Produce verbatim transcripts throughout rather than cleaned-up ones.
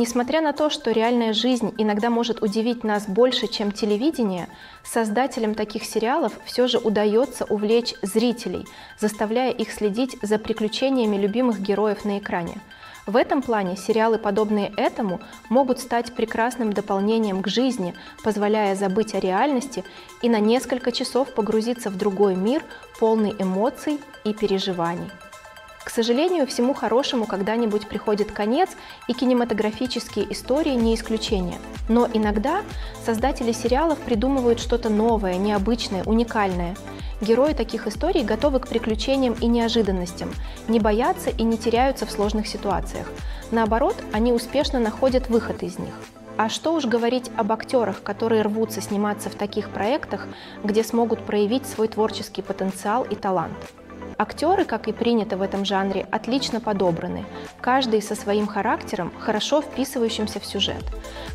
Несмотря на то, что реальная жизнь иногда может удивить нас больше, чем телевидение, создателям таких сериалов все же удается увлечь зрителей, заставляя их следить за приключениями любимых героев на экране. В этом плане сериалы, подобные этому, могут стать прекрасным дополнением к жизни, позволяя забыть о реальности и на несколько часов погрузиться в другой мир, полный эмоций и переживаний. К сожалению, всему хорошему когда-нибудь приходит конец, и кинематографические истории не исключение. Но иногда создатели сериалов придумывают что-то новое, необычное, уникальное. Герои таких историй готовы к приключениям и неожиданностям, не боятся и не теряются в сложных ситуациях. Наоборот, они успешно находят выход из них. А что уж говорить об актерах, которые рвутся сниматься в таких проектах, где смогут проявить свой творческий потенциал и талант. Актеры, как и принято в этом жанре, отлично подобраны, каждый со своим характером, хорошо вписывающимся в сюжет.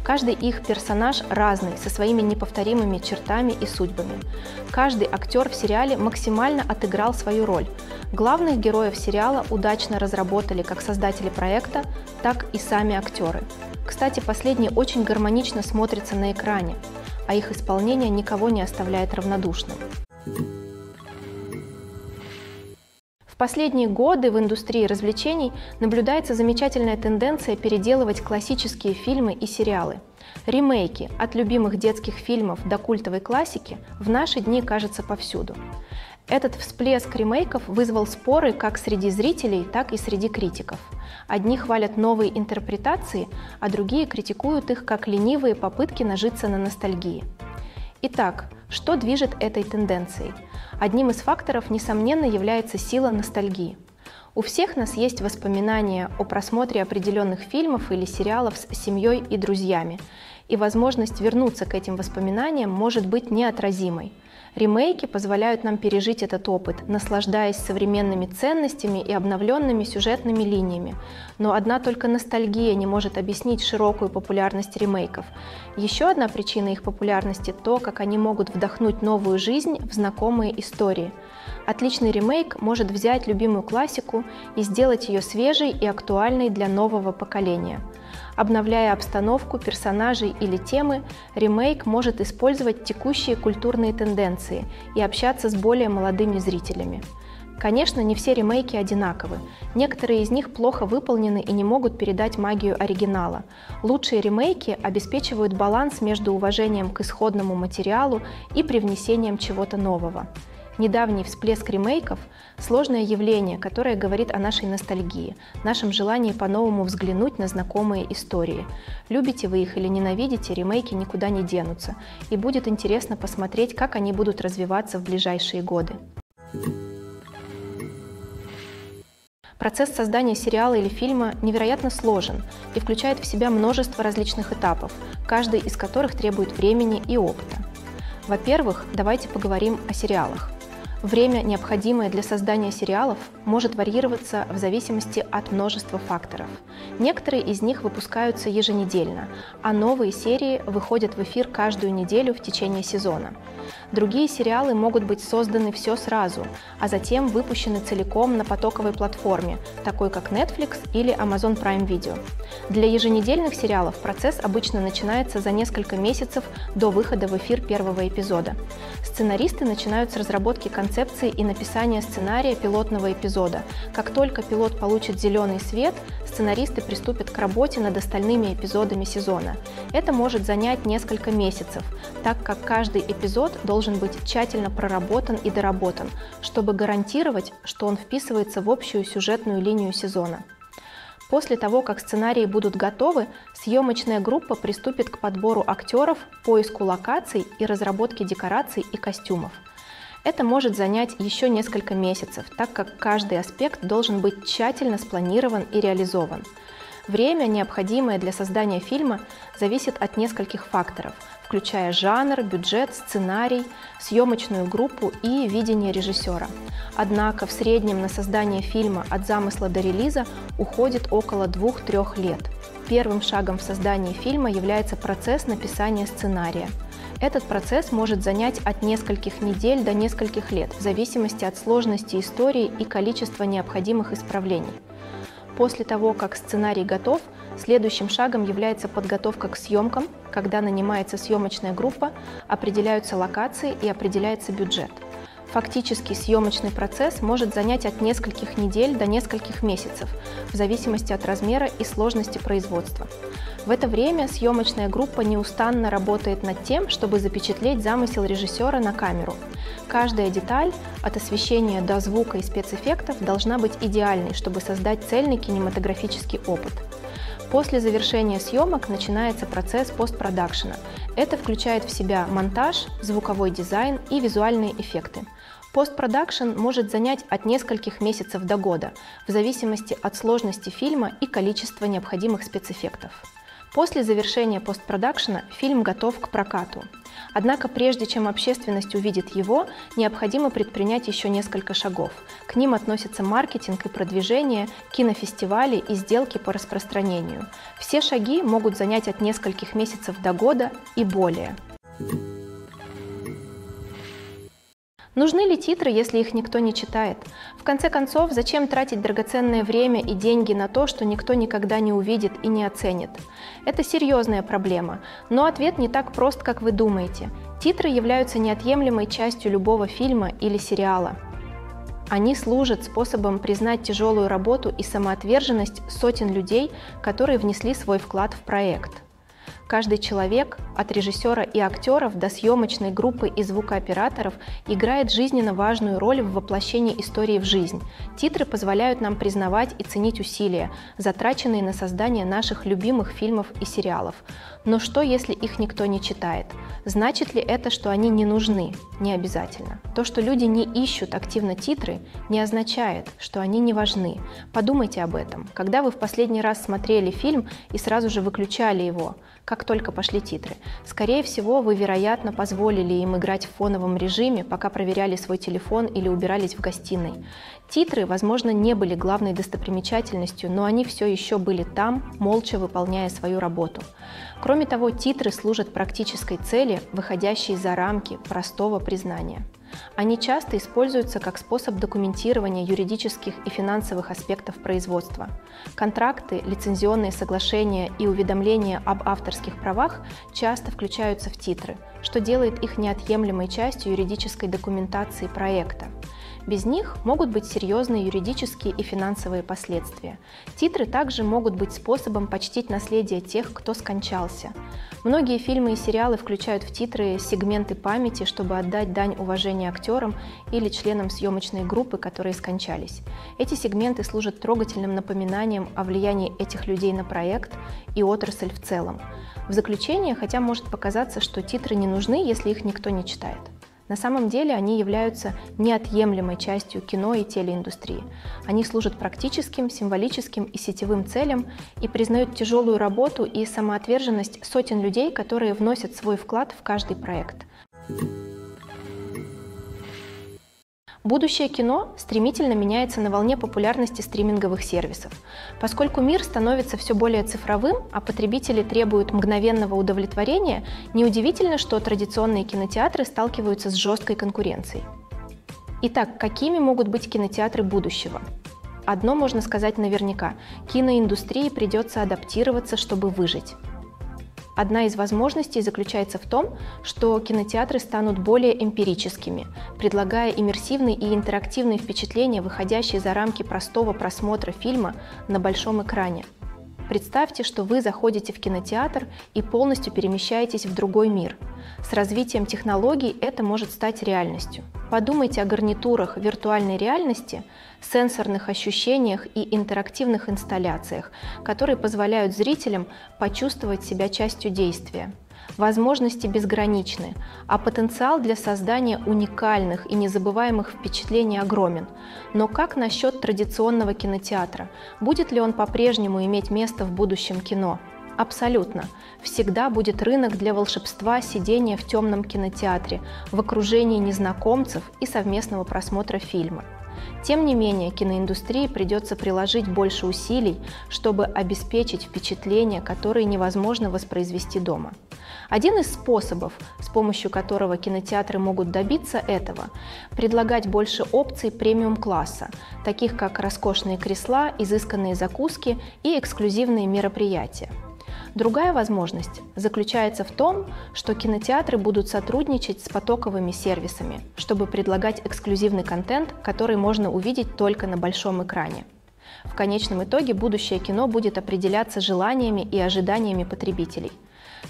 Каждый их персонаж разный, со своими неповторимыми чертами и судьбами. Каждый актер в сериале максимально отыграл свою роль. Главных героев сериала удачно разработали как создатели проекта, так и сами актеры. Кстати, последние очень гармонично смотрятся на экране, а их исполнение никого не оставляет равнодушным. В последние годы в индустрии развлечений наблюдается замечательная тенденция переделывать классические фильмы и сериалы. Ремейки от любимых детских фильмов до культовой классики в наши дни кажутся повсюду. Этот всплеск ремейков вызвал споры как среди зрителей, так и среди критиков. Одни хвалят новые интерпретации, а другие критикуют их как ленивые попытки нажиться на ностальгии. Итак, что движет этой тенденцией? Одним из факторов, несомненно, является сила ностальгии. У всех нас есть воспоминания о просмотре определенных фильмов или сериалов с семьей и друзьями, и возможность вернуться к этим воспоминаниям может быть неотразимой. Ремейки позволяют нам пережить этот опыт, наслаждаясь современными ценностями и обновленными сюжетными линиями. Но одна только ностальгия не может объяснить широкую популярность ремейков. Еще одна причина их популярности – то, как они могут вдохнуть новую жизнь в знакомые истории. Отличный ремейк может взять любимую классику и сделать ее свежей и актуальной для нового поколения. Обновляя обстановку, персонажей или темы, ремейк может использовать текущие культурные тенденции и общаться с более молодыми зрителями. Конечно, не все ремейки одинаковы. Некоторые из них плохо выполнены и не могут передать магию оригинала. Лучшие ремейки обеспечивают баланс между уважением к исходному материалу и привнесением чего-то нового. Недавний всплеск ремейков – сложное явление, которое говорит о нашей ностальгии, нашем желании по-новому взглянуть на знакомые истории. Любите вы их или ненавидите, ремейки никуда не денутся, и будет интересно посмотреть, как они будут развиваться в ближайшие годы. Процесс создания сериала или фильма невероятно сложен и включает в себя множество различных этапов, каждый из которых требует времени и опыта. Во-первых, давайте поговорим о сериалах. Время, необходимое для создания сериалов, может варьироваться в зависимости от множества факторов. Некоторые из них выпускаются еженедельно, а новые серии выходят в эфир каждую неделю в течение сезона. Другие сериалы могут быть созданы все сразу, а затем выпущены целиком на потоковой платформе, такой как Netflix или Amazon Prime Video. Для еженедельных сериалов процесс обычно начинается за несколько месяцев до выхода в эфир первого эпизода. Сценаристы начинают с разработки концепции, концепции и написания сценария пилотного эпизода. Как только пилот получит зеленый свет, сценаристы приступят к работе над остальными эпизодами сезона. Это может занять несколько месяцев, так как каждый эпизод должен быть тщательно проработан и доработан, чтобы гарантировать, что он вписывается в общую сюжетную линию сезона. После того, как сценарии будут готовы, съемочная группа приступит к подбору актеров, поиску локаций и разработке декораций и костюмов. Это может занять еще несколько месяцев, так как каждый аспект должен быть тщательно спланирован и реализован. Время, необходимое для создания фильма, зависит от нескольких факторов, включая жанр, бюджет, сценарий, съемочную группу и видение режиссера. Однако в среднем на создание фильма от замысла до релиза уходит около двух-трех лет. Первым шагом в создании фильма является процесс написания сценария. Этот процесс может занять от нескольких недель до нескольких лет, в зависимости от сложности истории и количества необходимых исправлений. После того, как сценарий готов, Следующим шагом является подготовка к съемкам, когда нанимается съемочная группа, определяются локации и определяется бюджет. Фактически съемочный процесс может занять от нескольких недель до нескольких месяцев, в зависимости от размера и сложности производства. В это время съемочная группа неустанно работает над тем, чтобы запечатлеть замысел режиссера на камеру. Каждая деталь, от освещения до звука и спецэффектов, должна быть идеальной, чтобы создать цельный кинематографический опыт. После завершения съемок начинается процесс постпродакшена. Это включает в себя монтаж, звуковой дизайн и визуальные эффекты. Постпродакшн может занять от нескольких месяцев до года, в зависимости от сложности фильма и количества необходимых спецэффектов. После завершения постпродакшена фильм готов к прокату. Однако прежде чем общественность увидит его, необходимо предпринять еще несколько шагов. К ним относятся маркетинг и продвижение, кинофестивали и сделки по распространению. Все шаги могут занять от нескольких месяцев до года и более. Нужны ли титры, если их никто не читает? В конце концов, зачем тратить драгоценное время и деньги на то, что никто никогда не увидит и не оценит? Это серьезная проблема, но ответ не так прост, как вы думаете. Титры являются неотъемлемой частью любого фильма или сериала. Они служат способом признать тяжелую работу и самоотверженность сотен людей, которые внесли свой вклад в проект. Каждый человек, от режиссера и актеров до съемочной группы и звукооператоров, играет жизненно важную роль в воплощении истории в жизнь. Титры позволяют нам признавать и ценить усилия, затраченные на создание наших любимых фильмов и сериалов. Но что, если их никто не читает? Значит ли это, что они не нужны? Не обязательно. То, что люди не ищут активно титры, не означает, что они не важны. Подумайте об этом. Когда вы в последний раз смотрели фильм и сразу же выключали его, как только пошли титры. Скорее всего, вы, вероятно, позволили им играть в фоновом режиме, пока проверяли свой телефон или убирались в гостиной. Титры, возможно, не были главной достопримечательностью, но они все еще были там, молча выполняя свою работу. Кроме того, титры служат практической цели, выходящей за рамки простого признания. Они часто используются как способ документирования юридических и финансовых аспектов производства. Контракты, лицензионные соглашения и уведомления об авторских правах часто включаются в титры, что делает их неотъемлемой частью юридической документации проекта. Без них могут быть серьезные юридические и финансовые последствия. Титры также могут быть способом почтить наследие тех, кто скончался. Многие фильмы и сериалы включают в титры сегменты памяти, чтобы отдать дань уважения актерам или членам съемочной группы, которые скончались. Эти сегменты служат трогательным напоминанием о влиянии этих людей на проект и отрасль в целом. В заключение, хотя может показаться, что титры не нужны, если их никто не читает. На самом деле они являются неотъемлемой частью кино и телеиндустрии. Они служат практическим, символическим и сетевым целям и признают тяжелую работу и самоотверженность сотен людей, которые вносят свой вклад в каждый проект. Будущее кино стремительно меняется на волне популярности стриминговых сервисов. Поскольку мир становится все более цифровым, а потребители требуют мгновенного удовлетворения, неудивительно, что традиционные кинотеатры сталкиваются с жесткой конкуренцией. Итак, какими могут быть кинотеатры будущего? Одно можно сказать наверняка – киноиндустрии придется адаптироваться, чтобы выжить. Одна из возможностей заключается в том, что кинотеатры станут более эмпирическими, предлагая иммерсивные и интерактивные впечатления, выходящие за рамки простого просмотра фильма на большом экране. Представьте, что вы заходите в кинотеатр и полностью перемещаетесь в другой мир. С развитием технологий это может стать реальностью. Подумайте о гарнитурах виртуальной реальности, сенсорных ощущениях и интерактивных инсталляциях, которые позволяют зрителям почувствовать себя частью действия. Возможности безграничны, а потенциал для создания уникальных и незабываемых впечатлений огромен. Но как насчет традиционного кинотеатра? Будет ли он по-прежнему иметь место в будущем кино? Абсолютно. Всегда будет рынок для волшебства сидения в темном кинотеатре, в окружении незнакомцев и совместного просмотра фильма. Тем не менее, киноиндустрии придется приложить больше усилий, чтобы обеспечить впечатления, которые невозможно воспроизвести дома. Один из способов, с помощью которого кинотеатры могут добиться этого, предлагать больше опций премиум-класса, таких как роскошные кресла, изысканные закуски и эксклюзивные мероприятия. Другая возможность заключается в том, что кинотеатры будут сотрудничать с потоковыми сервисами, чтобы предлагать эксклюзивный контент, который можно увидеть только на большом экране. В конечном итоге будущее кино будет определяться желаниями и ожиданиями потребителей.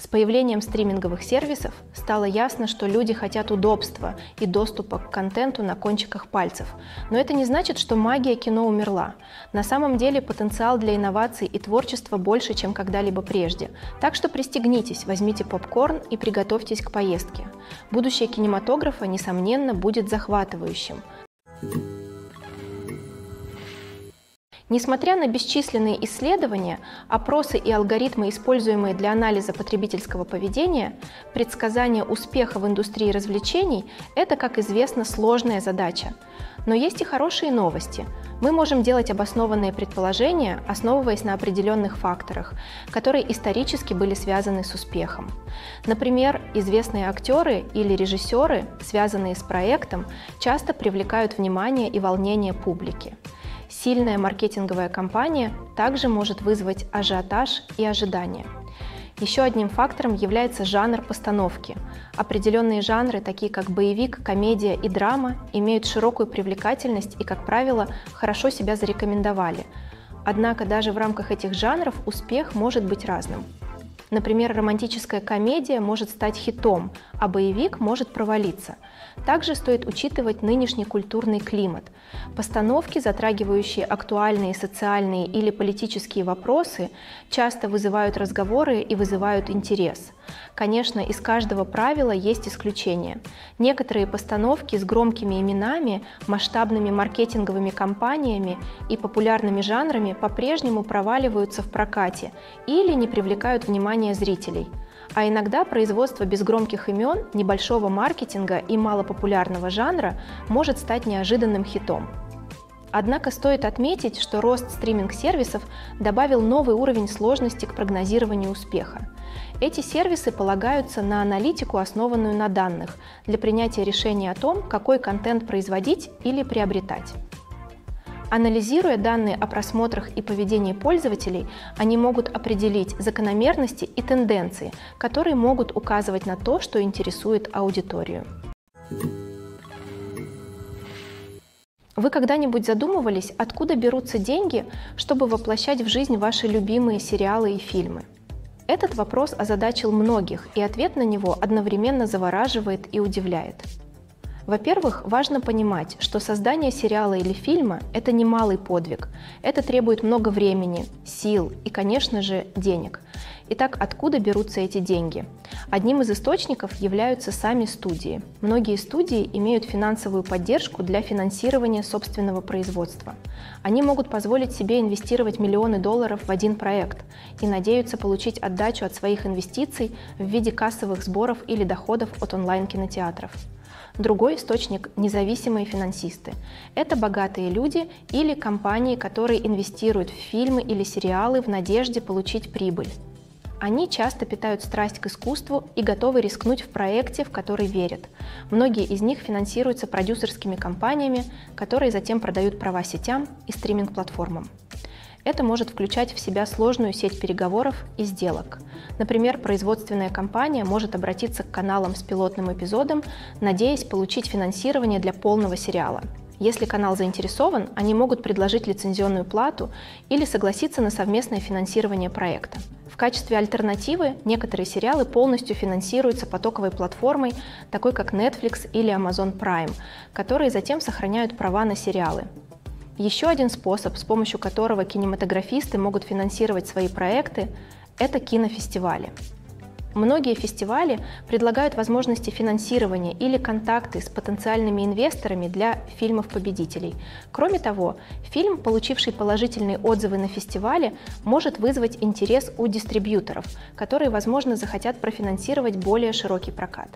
С появлением стриминговых сервисов стало ясно, что люди хотят удобства и доступа к контенту на кончиках пальцев. Но это не значит, что магия кино умерла. На самом деле потенциал для инноваций и творчества больше, чем когда-либо прежде. Так что пристегнитесь, возьмите попкорн и приготовьтесь к поездке. Будущее кинематографа, несомненно, будет захватывающим. Несмотря на бесчисленные исследования, опросы и алгоритмы, используемые для анализа потребительского поведения, предсказание успеха в индустрии развлечений – это, как известно, сложная задача. Но есть и хорошие новости. Мы можем делать обоснованные предположения, основываясь на определенных факторах, которые исторически были связаны с успехом. Например, известные актеры или режиссеры, связанные с проектом, часто привлекают внимание и волнение публики. Сильная маркетинговая кампания также может вызвать ажиотаж и ожидания. Еще одним фактором является жанр постановки. Определенные жанры, такие как боевик, комедия и драма, имеют широкую привлекательность и, как правило, хорошо себя зарекомендовали. Однако даже в рамках этих жанров успех может быть разным. Например, романтическая комедия может стать хитом, а боевик может провалиться. Также стоит учитывать нынешний культурный климат. Постановки, затрагивающие актуальные социальные или политические вопросы, часто вызывают разговоры и вызывают интерес. Конечно, из каждого правила есть исключения. Некоторые постановки с громкими именами, масштабными маркетинговыми кампаниями и популярными жанрами по-прежнему проваливаются в прокате или не привлекают внимания зрителей. А иногда производство без громких имен, небольшого маркетинга и малопопулярного жанра может стать неожиданным хитом. Однако стоит отметить, что рост стриминг-сервисов добавил новый уровень сложности к прогнозированию успеха. Эти сервисы полагаются на аналитику, основанную на данных, для принятия решения о том, какой контент производить или приобретать. Анализируя данные о просмотрах и поведении пользователей, они могут определить закономерности и тенденции, которые могут указывать на то, что интересует аудиторию. Вы когда-нибудь задумывались, откуда берутся деньги, чтобы воплощать в жизнь ваши любимые сериалы и фильмы? Этот вопрос озадачил многих, и ответ на него одновременно завораживает и удивляет. Во-первых, важно понимать, что создание сериала или фильма – это немалый подвиг. Это требует много времени, сил и, конечно же, денег. Итак, откуда берутся эти деньги? Одним из источников являются сами студии. Многие студии имеют финансовую поддержку для финансирования собственного производства. Они могут позволить себе инвестировать миллионы долларов в один проект и надеются получить отдачу от своих инвестиций в виде кассовых сборов или доходов от онлайн-кинотеатров. Другой источник – независимые финансисты. Это богатые люди или компании, которые инвестируют в фильмы или сериалы в надежде получить прибыль. Они часто питают страсть к искусству и готовы рискнуть в проекте, в который верят. Многие из них финансируются продюсерскими компаниями, которые затем продают права сетям и стриминг-платформам. Это может включать в себя сложную сеть переговоров и сделок. Например, производственная компания может обратиться к каналам с пилотным эпизодом, надеясь получить финансирование для полного сериала. Если канал заинтересован, они могут предложить лицензионную плату или согласиться на совместное финансирование проекта. В качестве альтернативы некоторые сериалы полностью финансируются потоковой платформой, такой как Netflix или Amazon Prime, которые затем сохраняют права на сериалы. Еще один способ, с помощью которого кинематографисты могут финансировать свои проекты, это кинофестивали. Многие фестивали предлагают возможности финансирования или контакты с потенциальными инвесторами для фильмов-победителей. Кроме того, фильм, получивший положительные отзывы на фестивале, может вызвать интерес у дистрибьюторов, которые, возможно, захотят профинансировать более широкий прокат.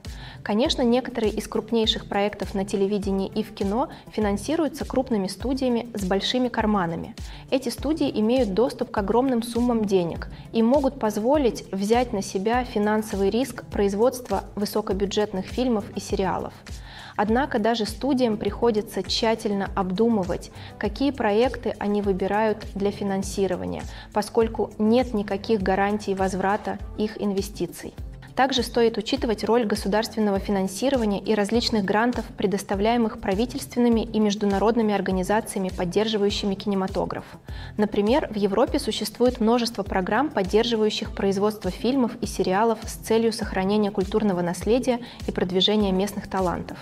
Конечно, некоторые из крупнейших проектов на телевидении и в кино финансируются крупными студиями с большими карманами. Эти студии имеют доступ к огромным суммам денег и могут позволить взять на себя финансирование финансовый риск производства высокобюджетных фильмов и сериалов. Однако даже студиям приходится тщательно обдумывать, какие проекты они выбирают для финансирования, поскольку нет никаких гарантий возврата их инвестиций. Также стоит учитывать роль государственного финансирования и различных грантов, предоставляемых правительственными и международными организациями, поддерживающими кинематограф. Например, в Европе существует множество программ, поддерживающих производство фильмов и сериалов с целью сохранения культурного наследия и продвижения местных талантов.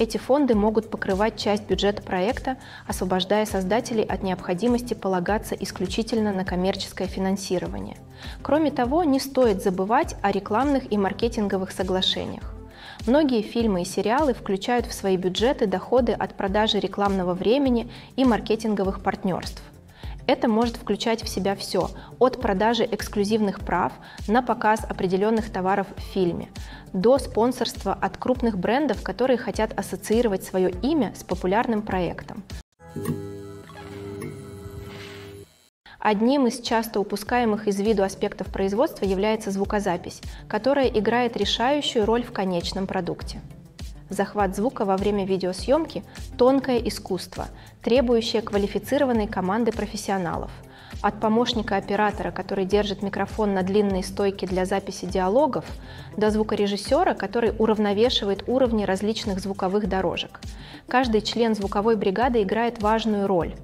Эти фонды могут покрывать часть бюджета проекта, освобождая создателей от необходимости полагаться исключительно на коммерческое финансирование. Кроме того, не стоит забывать о рекламных и маркетинговых соглашениях. Многие фильмы и сериалы включают в свои бюджеты доходы от продажи рекламного времени и маркетинговых партнерств. Это может включать в себя все, от продажи эксклюзивных прав на показ определенных товаров в фильме, до спонсорства от крупных брендов, которые хотят ассоциировать свое имя с популярным проектом. Одним из часто упускаемых из виду аспектов производства является звукозапись, которая играет решающую роль в конечном продукте. Захват звука во время видеосъемки – тонкое искусство, требующее квалифицированной команды профессионалов. От помощника оператора, который держит микрофон на длинной стойке для записи диалогов, до звукорежиссера, который уравновешивает уровни различных звуковых дорожек. Каждый член звуковой бригады играет важную роль,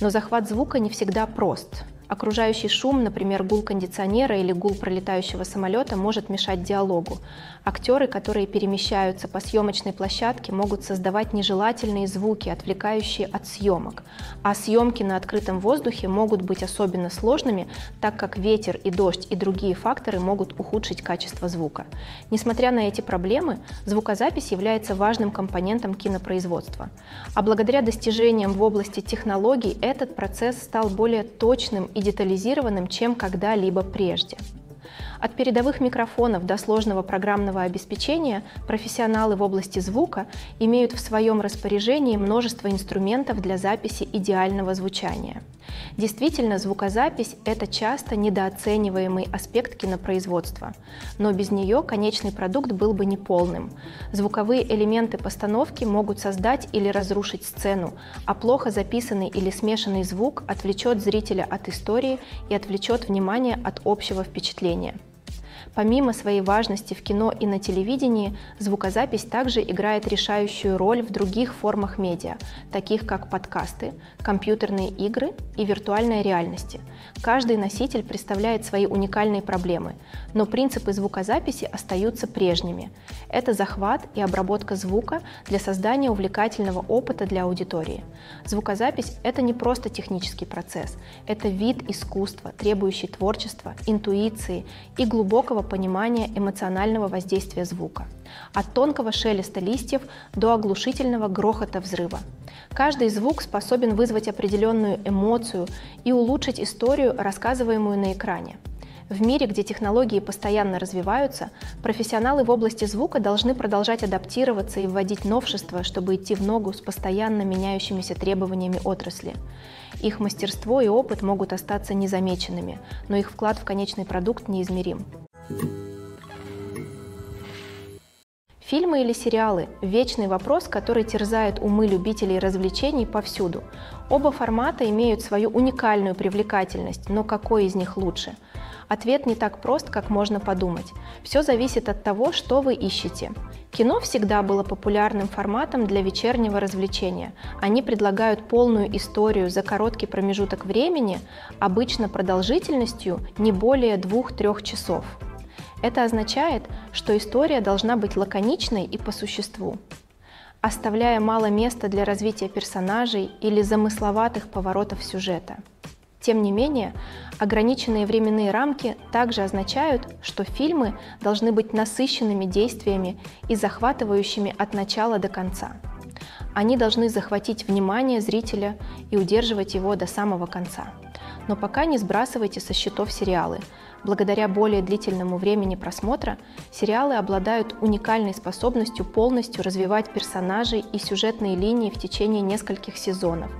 но захват звука не всегда прост. Окружающий шум, например, гул кондиционера или гул пролетающего самолета, может мешать диалогу. Актеры, которые перемещаются по съемочной площадке, могут создавать нежелательные звуки, отвлекающие от съемок. А съемки на открытом воздухе могут быть особенно сложными, так как ветер и дождь и другие факторы могут ухудшить качество звука. Несмотря на эти проблемы, звукозапись является важным компонентом кинопроизводства. А благодаря достижениям в области технологий этот процесс стал более точным и детализированным, чем когда-либо прежде. От передовых микрофонов до сложного программного обеспечения профессионалы в области звука имеют в своем распоряжении множество инструментов для записи идеального звучания. Действительно, звукозапись – это часто недооцениваемый аспект кинопроизводства, но без нее конечный продукт был бы неполным. Звуковые элементы постановки могут создать или разрушить сцену, а плохо записанный или смешанный звук отвлечет зрителя от истории и отвлечет внимание от общего впечатления. Помимо своей важности в кино и на телевидении, звукозапись также играет решающую роль в других формах медиа, таких как подкасты, компьютерные игры и виртуальная реальность. Каждый носитель представляет свои уникальные проблемы, но принципы звукозаписи остаются прежними. Это захват и обработка звука для создания увлекательного опыта для аудитории. Звукозапись – это не просто технический процесс, это вид искусства, требующий творчества, интуиции и глубокого понимания эмоционального воздействия звука, от тонкого шелеста листьев до оглушительного грохота взрыва. Каждый звук способен вызвать определенную эмоцию и улучшить историю, рассказываемую на экране. В мире, где технологии постоянно развиваются, профессионалы в области звука должны продолжать адаптироваться и вводить новшества, чтобы идти в ногу с постоянно меняющимися требованиями отрасли. Их мастерство и опыт могут остаться незамеченными, но их вклад в конечный продукт неизмерим. Фильмы или сериалы – вечный вопрос, который терзает умы любителей развлечений повсюду. Оба формата имеют свою уникальную привлекательность, но какой из них лучше? Ответ не так прост, как можно подумать. Все зависит от того, что вы ищете. Кино всегда было популярным форматом для вечернего развлечения. Они предлагают полную историю за короткий промежуток времени, обычно продолжительностью не более двух-трех часов. Это означает, что история должна быть лаконичной и по существу, оставляя мало места для развития персонажей или замысловатых поворотов сюжета. Тем не менее, ограниченные временные рамки также означают, что фильмы должны быть насыщенными действиями и захватывающими от начала до конца. Они должны захватить внимание зрителя и удерживать его до самого конца. Но пока не сбрасывайте со счетов сериалы. Благодаря более длительному времени просмотра сериалы обладают уникальной способностью полностью развивать персонажей и сюжетные линии в течение нескольких сезонов.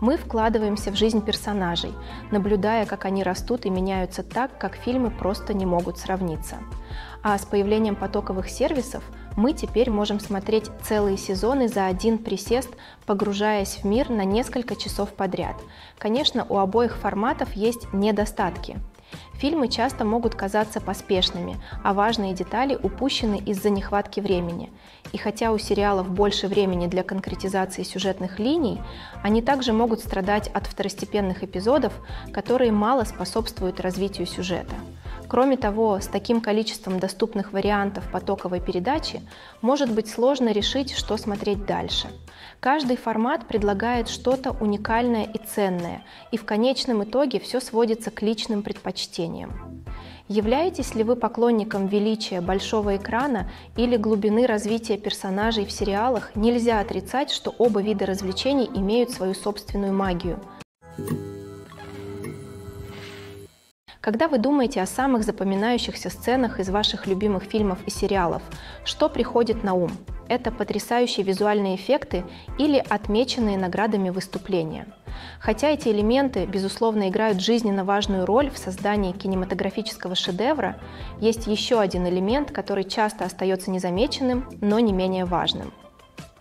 Мы вкладываемся в жизнь персонажей, наблюдая, как они растут и меняются так, как фильмы просто не могут сравниться. А с появлением потоковых сервисов мы теперь можем смотреть целые сезоны за один присест, погружаясь в мир на несколько часов подряд. Конечно, у обоих форматов есть недостатки. Фильмы часто могут казаться поспешными, а важные детали упущены из-за нехватки времени. И хотя у сериалов больше времени для конкретизации сюжетных линий, они также могут страдать от второстепенных эпизодов, которые мало способствуют развитию сюжета. Кроме того, с таким количеством доступных вариантов потоковой передачи может быть сложно решить, что смотреть дальше. Каждый формат предлагает что-то уникальное и ценное, и в конечном итоге все сводится к личным предпочтениям. Являетесь ли вы поклонником величия большого экрана или глубины развития персонажей в сериалах, нельзя отрицать, что оба вида развлечений имеют свою собственную магию. Когда вы думаете о самых запоминающихся сценах из ваших любимых фильмов и сериалов, что приходит на ум? Это потрясающие визуальные эффекты или отмеченные наградами выступления? Хотя эти элементы, безусловно, играют жизненно важную роль в создании кинематографического шедевра, есть еще один элемент, который часто остается незамеченным, но не менее важным.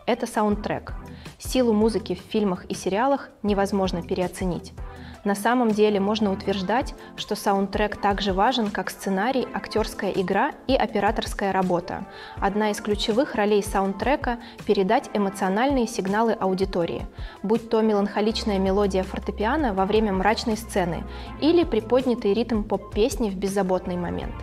Это саундтрек. Силу музыки в фильмах и сериалах невозможно переоценить. На самом деле можно утверждать, что саундтрек так же важен, как сценарий, актерская игра и операторская работа. Одна из ключевых ролей саундтрека – передать эмоциональные сигналы аудитории, будь то меланхоличная мелодия фортепиано во время мрачной сцены или приподнятый ритм поп-песни в беззаботный момент.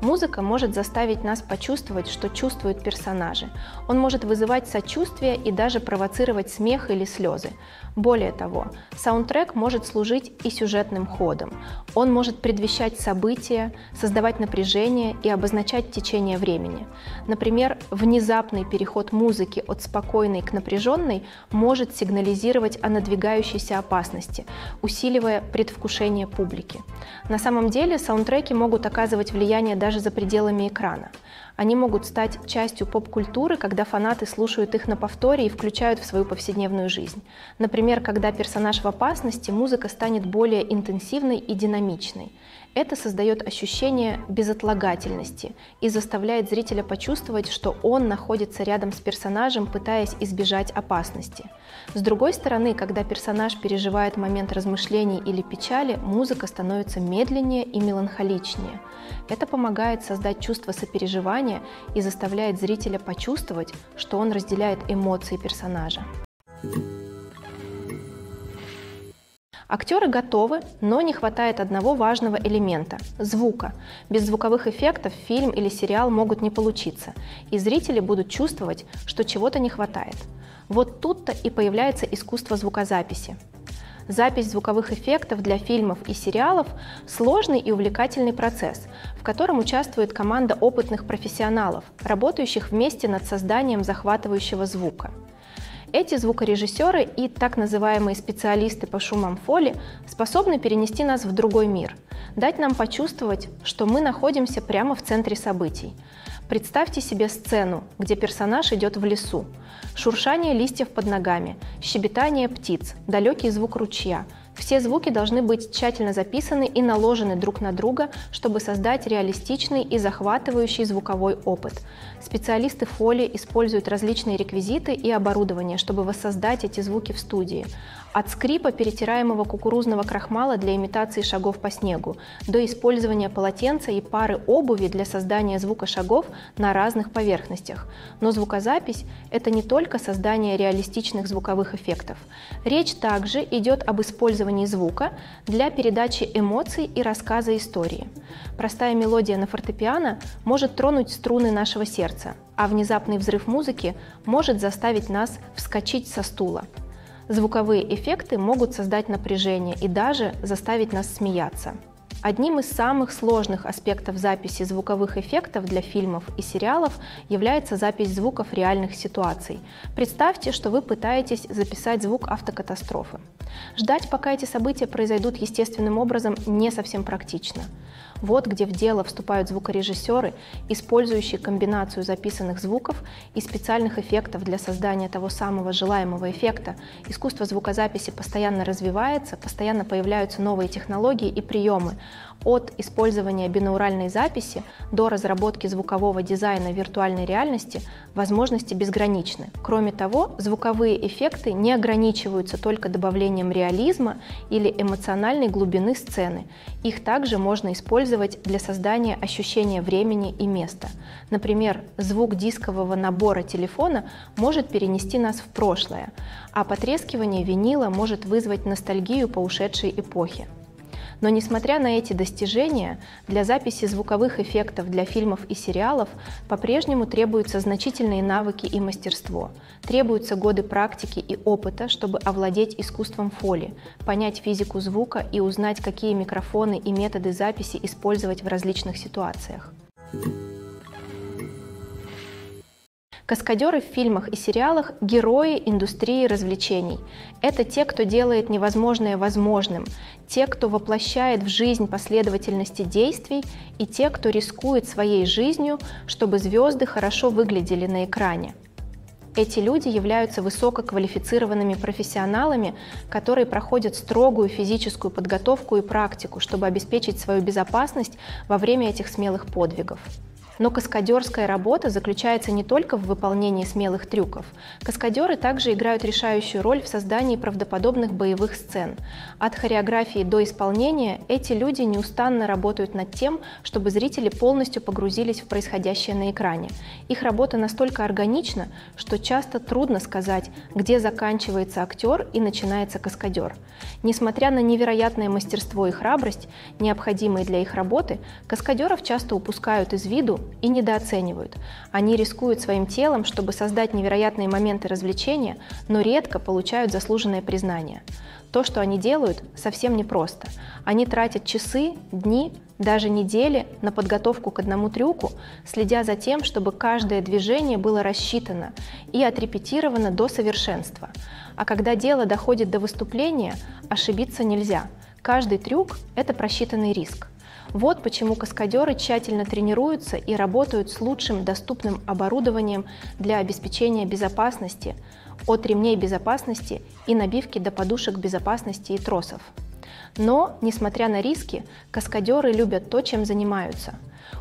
Музыка может заставить нас почувствовать, что чувствуют персонажи. Он может вызывать сочувствие и даже провоцировать смех или слезы. Более того, саундтрек может служить и сюжетным ходом. Он может предвещать события, создавать напряжение и обозначать течение времени. Например, внезапный переход музыки от спокойной к напряженной может сигнализировать о надвигающейся опасности, усиливая предвкушение публики. На самом деле, саундтреки могут оказывать влияние даже за пределами экрана. Они могут стать частью поп-культуры, когда фанаты слушают их на повторе и включают в свою повседневную жизнь. Например, когда персонаж в опасности, музыка станет более интенсивной и динамичной. Это создает ощущение безотлагательности и заставляет зрителя почувствовать, что он находится рядом с персонажем, пытаясь избежать опасности. С другой стороны, когда персонаж переживает момент размышлений или печали, музыка становится медленнее и меланхоличнее. Это помогает создать чувство сопереживания и заставляет зрителя почувствовать, что он разделяет эмоции персонажа. Актеры готовы, но не хватает одного важного элемента – звука. Без звуковых эффектов фильм или сериал могут не получиться, и зрители будут чувствовать, что чего-то не хватает. Вот тут-то и появляется искусство звукозаписи. Запись звуковых эффектов для фильмов и сериалов – сложный и увлекательный процесс, в котором участвует команда опытных профессионалов, работающих вместе над созданием захватывающего звука. Эти звукорежиссеры и так называемые специалисты по шумам Фолли способны перенести нас в другой мир, дать нам почувствовать, что мы находимся прямо в центре событий. Представьте себе сцену, где персонаж идет в лесу. Шуршание листьев под ногами, щебетание птиц, далекий звук ручья. Все звуки должны быть тщательно записаны и наложены друг на друга, чтобы создать реалистичный и захватывающий звуковой опыт. Специалисты Фолли используют различные реквизиты и оборудование, чтобы воссоздать эти звуки в студии. От скрипа перетираемого кукурузного крахмала для имитации шагов по снегу, до использования полотенца и пары обуви для создания звука шагов на разных поверхностях. Но звукозапись – это не только создание реалистичных звуковых эффектов. Речь также идет об использовании звука для передачи эмоций и рассказа истории. Простая мелодия на фортепиано может тронуть струны нашего сердца, а внезапный взрыв музыки может заставить нас вскочить со стула. Звуковые эффекты могут создать напряжение и даже заставить нас смеяться. Одним из самых сложных аспектов записи звуковых эффектов для фильмов и сериалов является запись звуков реальных ситуаций. Представьте, что вы пытаетесь записать звук автокатастрофы. Ждать, пока эти события произойдут естественным образом, не совсем практично. Вот где в дело вступают звукорежиссеры, использующие комбинацию записанных звуков и специальных эффектов для создания того самого желаемого эффекта. Искусство звукозаписи постоянно развивается, постоянно появляются новые технологии и приемы. От использования бинауральной записи до разработки звукового дизайна виртуальной реальности возможности безграничны. Кроме того, звуковые эффекты не ограничиваются только добавлением реализма или эмоциональной глубины сцены. Их также можно использовать для создания ощущения времени и места. Например, звук дискового набора телефона может перенести нас в прошлое, а потрескивание винила может вызвать ностальгию по ушедшей эпохе. Но несмотря на эти достижения, для записи звуковых эффектов для фильмов и сериалов по-прежнему требуются значительные навыки и мастерство. Требуются годы практики и опыта, чтобы овладеть искусством Фоли, понять физику звука и узнать, какие микрофоны и методы записи использовать в различных ситуациях. Каскадеры в фильмах и сериалах – герои индустрии развлечений. Это те, кто делает невозможное возможным, те, кто воплощает в жизнь последовательности действий, и те, кто рискует своей жизнью, чтобы звезды хорошо выглядели на экране. Эти люди являются высококвалифицированными профессионалами, которые проходят строгую физическую подготовку и практику, чтобы обеспечить свою безопасность во время этих смелых подвигов. Но каскадерская работа заключается не только в выполнении смелых трюков. Каскадеры также играют решающую роль в создании правдоподобных боевых сцен. От хореографии до исполнения эти люди неустанно работают над тем, чтобы зрители полностью погрузились в происходящее на экране. Их работа настолько органична, что часто трудно сказать, где заканчивается актер и начинается каскадер. Несмотря на невероятное мастерство и храбрость, необходимые для их работы, каскадеров часто упускают из виду и недооценивают. Они рискуют своим телом, чтобы создать невероятные моменты развлечения, но редко получают заслуженное признание. То, что они делают, совсем непросто. Они тратят часы, дни, даже недели на подготовку к одному трюку, следя за тем, чтобы каждое движение было рассчитано и отрепетировано до совершенства. А когда дело доходит до выступления, ошибиться нельзя. Каждый трюк – это просчитанный риск. Вот почему каскадеры тщательно тренируются и работают с лучшим доступным оборудованием для обеспечения безопасности, от ремней безопасности и набивки до подушек безопасности и тросов. Но, несмотря на риски, каскадеры любят то, чем занимаются.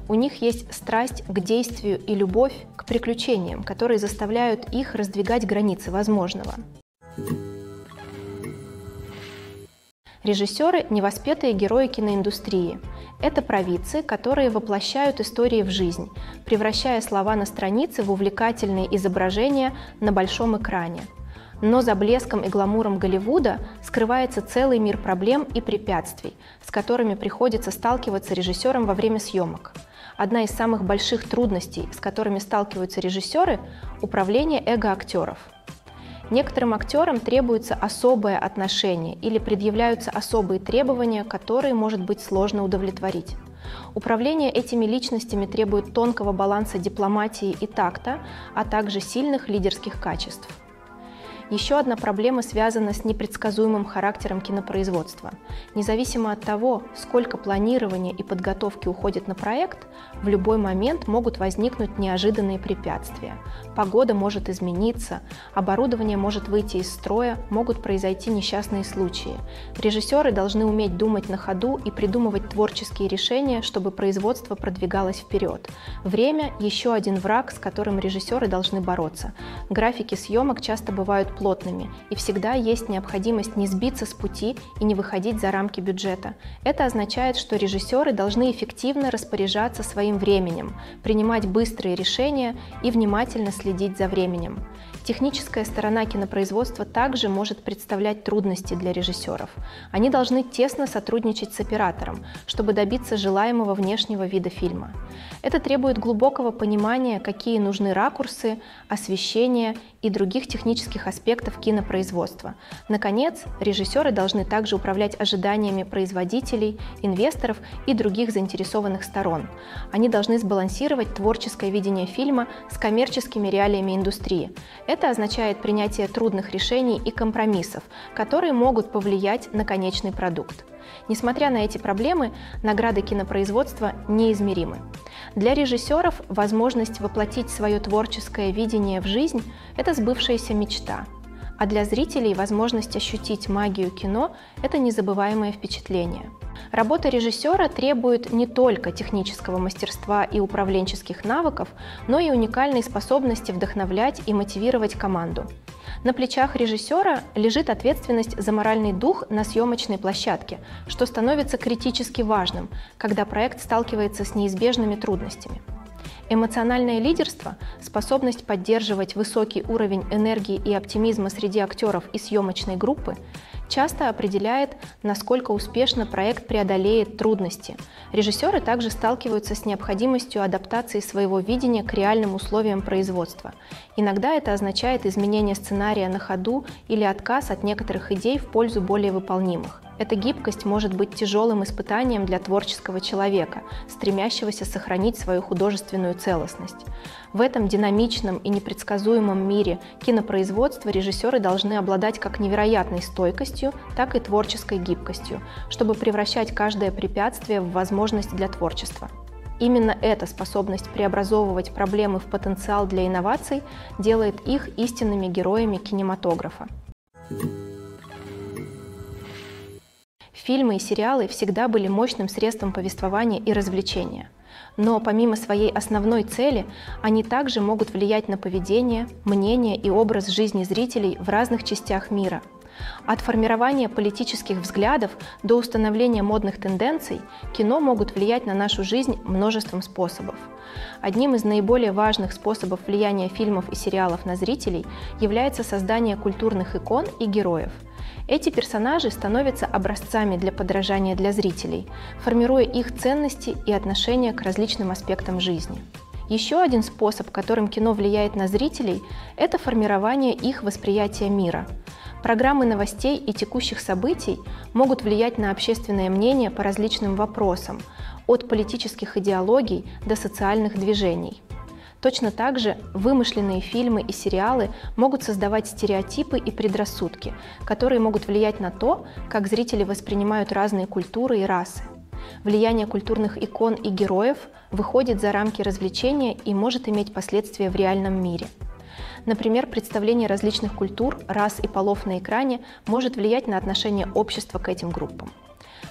У них есть страсть к действию и любовь к приключениям, которые заставляют их раздвигать границы возможного. Режиссеры – невоспетые герои киноиндустрии. Это провидцы, которые воплощают истории в жизнь, превращая слова на странице в увлекательные изображения на большом экране. Но за блеском и гламуром Голливуда скрывается целый мир проблем и препятствий, с которыми приходится сталкиваться режиссерам во время съемок. Одна из самых больших трудностей, с которыми сталкиваются режиссеры – управление эго актеров. Некоторым актерам требуется особое отношение или предъявляются особые требования, которые может быть сложно удовлетворить. Управление этими личностями требует тонкого баланса дипломатии и такта, а также сильных лидерских качеств. Еще одна проблема связана с непредсказуемым характером кинопроизводства. Независимо от того, сколько планирования и подготовки уходит на проект, в любой момент могут возникнуть неожиданные препятствия. Погода может измениться, оборудование может выйти из строя, могут произойти несчастные случаи. Режиссеры должны уметь думать на ходу и придумывать творческие решения, чтобы производство продвигалось вперед. Время – еще один враг, с которым режиссеры должны бороться. Графики съемок часто бывают плотными. плотными, и всегда есть необходимость не сбиться с пути и не выходить за рамки бюджета. Это означает, что режиссеры должны эффективно распоряжаться своим временем, принимать быстрые решения и внимательно следить за временем. Техническая сторона кинопроизводства также может представлять трудности для режиссеров. Они должны тесно сотрудничать с оператором, чтобы добиться желаемого внешнего вида фильма. Это требует глубокого понимания, какие нужны ракурсы, освещение и других технических аспектов кинопроизводства. Наконец, режиссеры должны также управлять ожиданиями производителей, инвесторов и других заинтересованных сторон. Они должны сбалансировать творческое видение фильма с коммерческими реалиями индустрии. Это означает принятие трудных решений и компромиссов, которые могут повлиять на конечный продукт. Несмотря на эти проблемы, награды кинопроизводства неизмеримы. Для режиссеров возможность воплотить свое творческое видение в жизнь – это сбывшаяся мечта. А для зрителей возможность ощутить магию кино – это незабываемое впечатление. Работа режиссера требует не только технического мастерства и управленческих навыков, но и уникальной способности вдохновлять и мотивировать команду. На плечах режиссера лежит ответственность за моральный дух на съемочной площадке, что становится критически важным, когда проект сталкивается с неизбежными трудностями. Эмоциональное лидерство, способность поддерживать высокий уровень энергии и оптимизма среди актеров и съемочной группы часто определяет, насколько успешно проект преодолеет трудности. Режиссеры также сталкиваются с необходимостью адаптации своего видения к реальным условиям производства. Иногда это означает изменение сценария на ходу или отказ от некоторых идей в пользу более выполнимых. Эта гибкость может быть тяжелым испытанием для творческого человека, стремящегося сохранить свою художественную целостность. В этом динамичном и непредсказуемом мире кинопроизводства режиссеры должны обладать как невероятной стойкостью, так и творческой гибкостью, чтобы превращать каждое препятствие в возможность для творчества. Именно эта способность преобразовывать проблемы в потенциал для инноваций делает их истинными героями кинематографа. Фильмы и сериалы всегда были мощным средством повествования и развлечения. Но помимо своей основной цели, они также могут влиять на поведение, мнение и образ жизни зрителей в разных частях мира. От формирования политических взглядов до установления модных тенденций кино могут влиять на нашу жизнь множеством способов. Одним из наиболее важных способов влияния фильмов и сериалов на зрителей является создание культурных икон и героев. Эти персонажи становятся образцами для подражания для зрителей, формируя их ценности и отношения к различным аспектам жизни. Еще один способ, которым кино влияет на зрителей, это формирование их восприятия мира. Программы новостей и текущих событий могут влиять на общественное мнение по различным вопросам, от политических идеологий до социальных движений. Точно так же вымышленные фильмы и сериалы могут создавать стереотипы и предрассудки, которые могут влиять на то, как зрители воспринимают разные культуры и расы. Влияние культурных икон и героев выходит за рамки развлечения и может иметь последствия в реальном мире. Например, представление различных культур, рас и полов на экране может влиять на отношение общества к этим группам.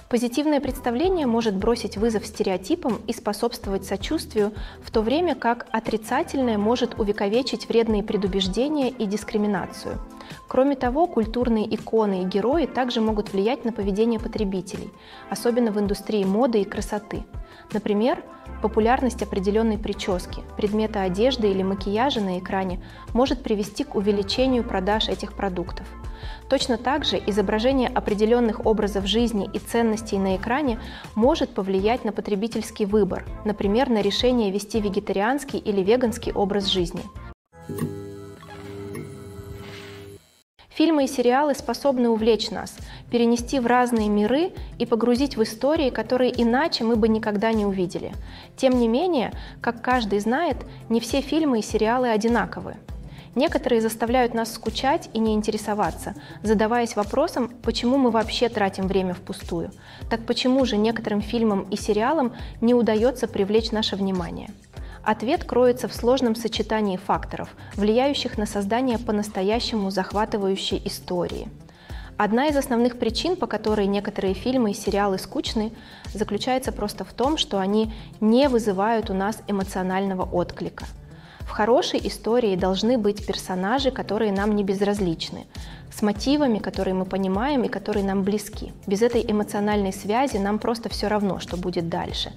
Позитивное представление может бросить вызов стереотипам и способствовать сочувствию, в то время как отрицательное может увековечить вредные предубеждения и дискриминацию. Кроме того, культурные иконы и герои также могут влиять на поведение потребителей, особенно в индустрии моды и красоты. Например, популярность определенной прически, предмета одежды или макияжа на экране может привести к увеличению продаж этих продуктов. Точно так же изображение определенных образов жизни и ценностей на экране может повлиять на потребительский выбор, например, на решение вести вегетарианский или веганский образ жизни. Фильмы и сериалы способны увлечь нас, перенести в разные миры и погрузить в истории, которые иначе мы бы никогда не увидели. Тем не менее, как каждый знает, не все фильмы и сериалы одинаковы. Некоторые заставляют нас скучать и не интересоваться, задаваясь вопросом, почему мы вообще тратим время впустую. Так почему же некоторым фильмам и сериалам не удается привлечь наше внимание? Ответ кроется в сложном сочетании факторов, влияющих на создание по-настоящему захватывающей истории. Одна из основных причин, по которой некоторые фильмы и сериалы скучны, заключается просто в том, что они не вызывают у нас эмоционального отклика. В хорошей истории должны быть персонажи, которые нам не безразличны, с мотивами, которые мы понимаем и которые нам близки. Без этой эмоциональной связи нам просто все равно, что будет дальше.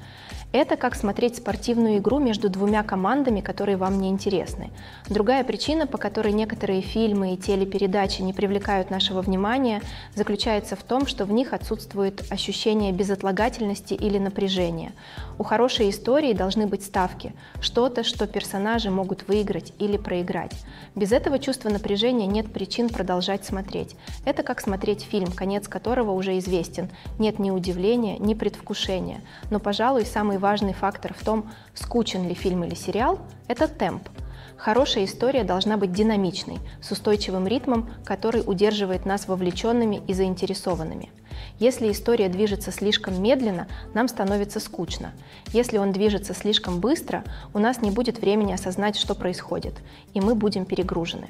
Это как смотреть спортивную игру между двумя командами, которые вам не интересны. Другая причина, по которой некоторые фильмы и телепередачи не привлекают нашего внимания, заключается в том, что в них отсутствует ощущение безотлагательности или напряжения. У хорошей истории должны быть ставки, что-то, что персонажи могут выиграть или проиграть. Без этого чувства напряжения нет причин продолжать смотреть. Это как смотреть фильм, конец которого уже известен. Нет ни удивления, ни предвкушения. Но, пожалуй, самый важный фактор в том, скучен ли фильм или сериал, это темп. Хорошая история должна быть динамичной, с устойчивым ритмом, который удерживает нас вовлеченными и заинтересованными. Если история движется слишком медленно, нам становится скучно. Если он движется слишком быстро, у нас не будет времени осознать, что происходит, и мы будем перегружены.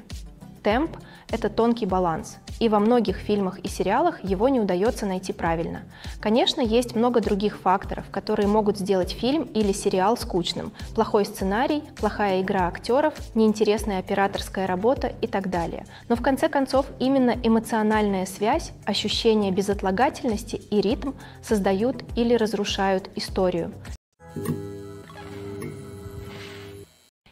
Темп – это тонкий баланс, и во многих фильмах и сериалах его не удается найти правильно. Конечно, есть много других факторов, которые могут сделать фильм или сериал скучным. Плохой сценарий, плохая игра актеров, неинтересная операторская работа и так далее. Но в конце концов именно эмоциональная связь, ощущение безотлагательности и ритм создают или разрушают историю.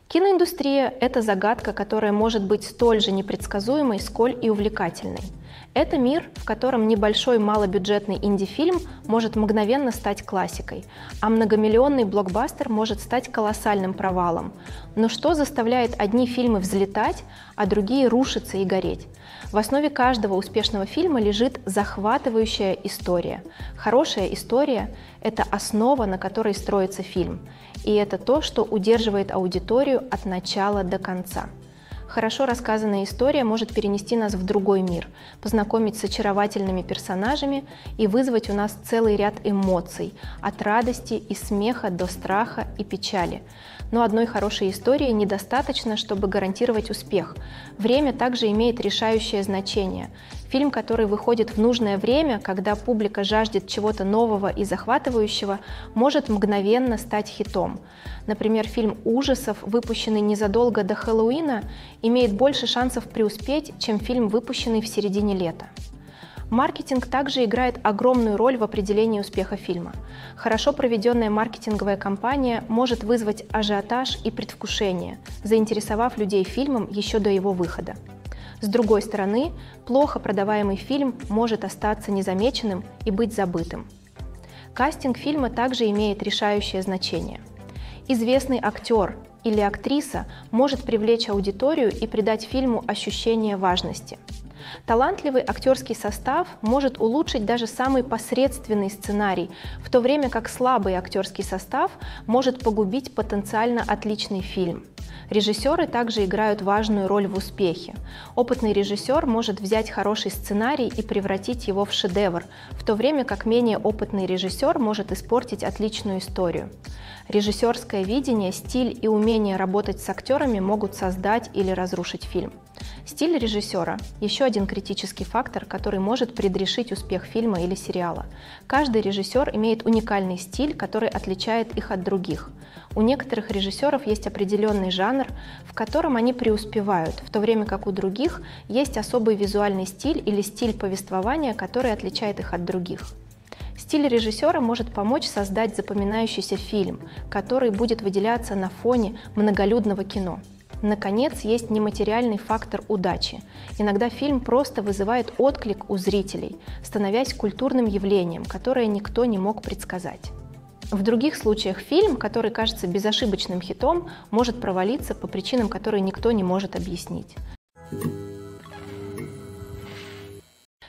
Киноиндустрия – это загадка, которая может быть столь же непредсказуемой, сколь и увлекательной. Это мир, в котором небольшой малобюджетный инди-фильм может мгновенно стать классикой, а многомиллионный блокбастер может стать колоссальным провалом. Но что заставляет одни фильмы взлетать, а другие рушиться и гореть? В основе каждого успешного фильма лежит захватывающая история. Хорошая история – это основа, на которой строится фильм. И это то, что удерживает аудиторию от начала до конца. Хорошо рассказанная история может перенести нас в другой мир, познакомить с очаровательными персонажами и вызвать у нас целый ряд эмоций, от радости и смеха до страха и печали. Но одной хорошей истории недостаточно, чтобы гарантировать успех. Время также имеет решающее значение. Фильм, который выходит в нужное время, когда публика жаждет чего-то нового и захватывающего, может мгновенно стать хитом. Например, фильм ужасов, выпущенный незадолго до Хэллоуина, имеет больше шансов преуспеть, чем фильм, выпущенный в середине лета. Маркетинг также играет огромную роль в определении успеха фильма. Хорошо проведенная маркетинговая кампания может вызвать ажиотаж и предвкушение, заинтересовав людей фильмом еще до его выхода. С другой стороны, плохо продаваемый фильм может остаться незамеченным и быть забытым. Кастинг фильма также имеет решающее значение. Известный актер или актриса может привлечь аудиторию и придать фильму ощущение важности. Талантливый актерский состав может улучшить даже самый посредственный сценарий, в то время как слабый актерский состав может погубить потенциально отличный фильм. Режиссеры также играют важную роль в успехе. Опытный режиссер может взять хороший сценарий и превратить его в шедевр, в то время как менее опытный режиссер может испортить отличную историю. Режиссерское видение, стиль и умение работать с актерами могут создать или разрушить фильм. Стиль режиссера – еще один критический фактор, который может предрешить успех фильма или сериала. Каждый режиссер имеет уникальный стиль, который отличает их от других. У некоторых режиссеров есть определенный жанр, в котором они преуспевают, в то время как у других есть особый визуальный стиль или стиль повествования, который отличает их от других. Стиль режиссера может помочь создать запоминающийся фильм, который будет выделяться на фоне многолюдного кино. Наконец, есть нематериальный фактор удачи. Иногда фильм просто вызывает отклик у зрителей, становясь культурным явлением, которое никто не мог предсказать. В других случаях фильм, который кажется безошибочным хитом, может провалиться по причинам, которые никто не может объяснить.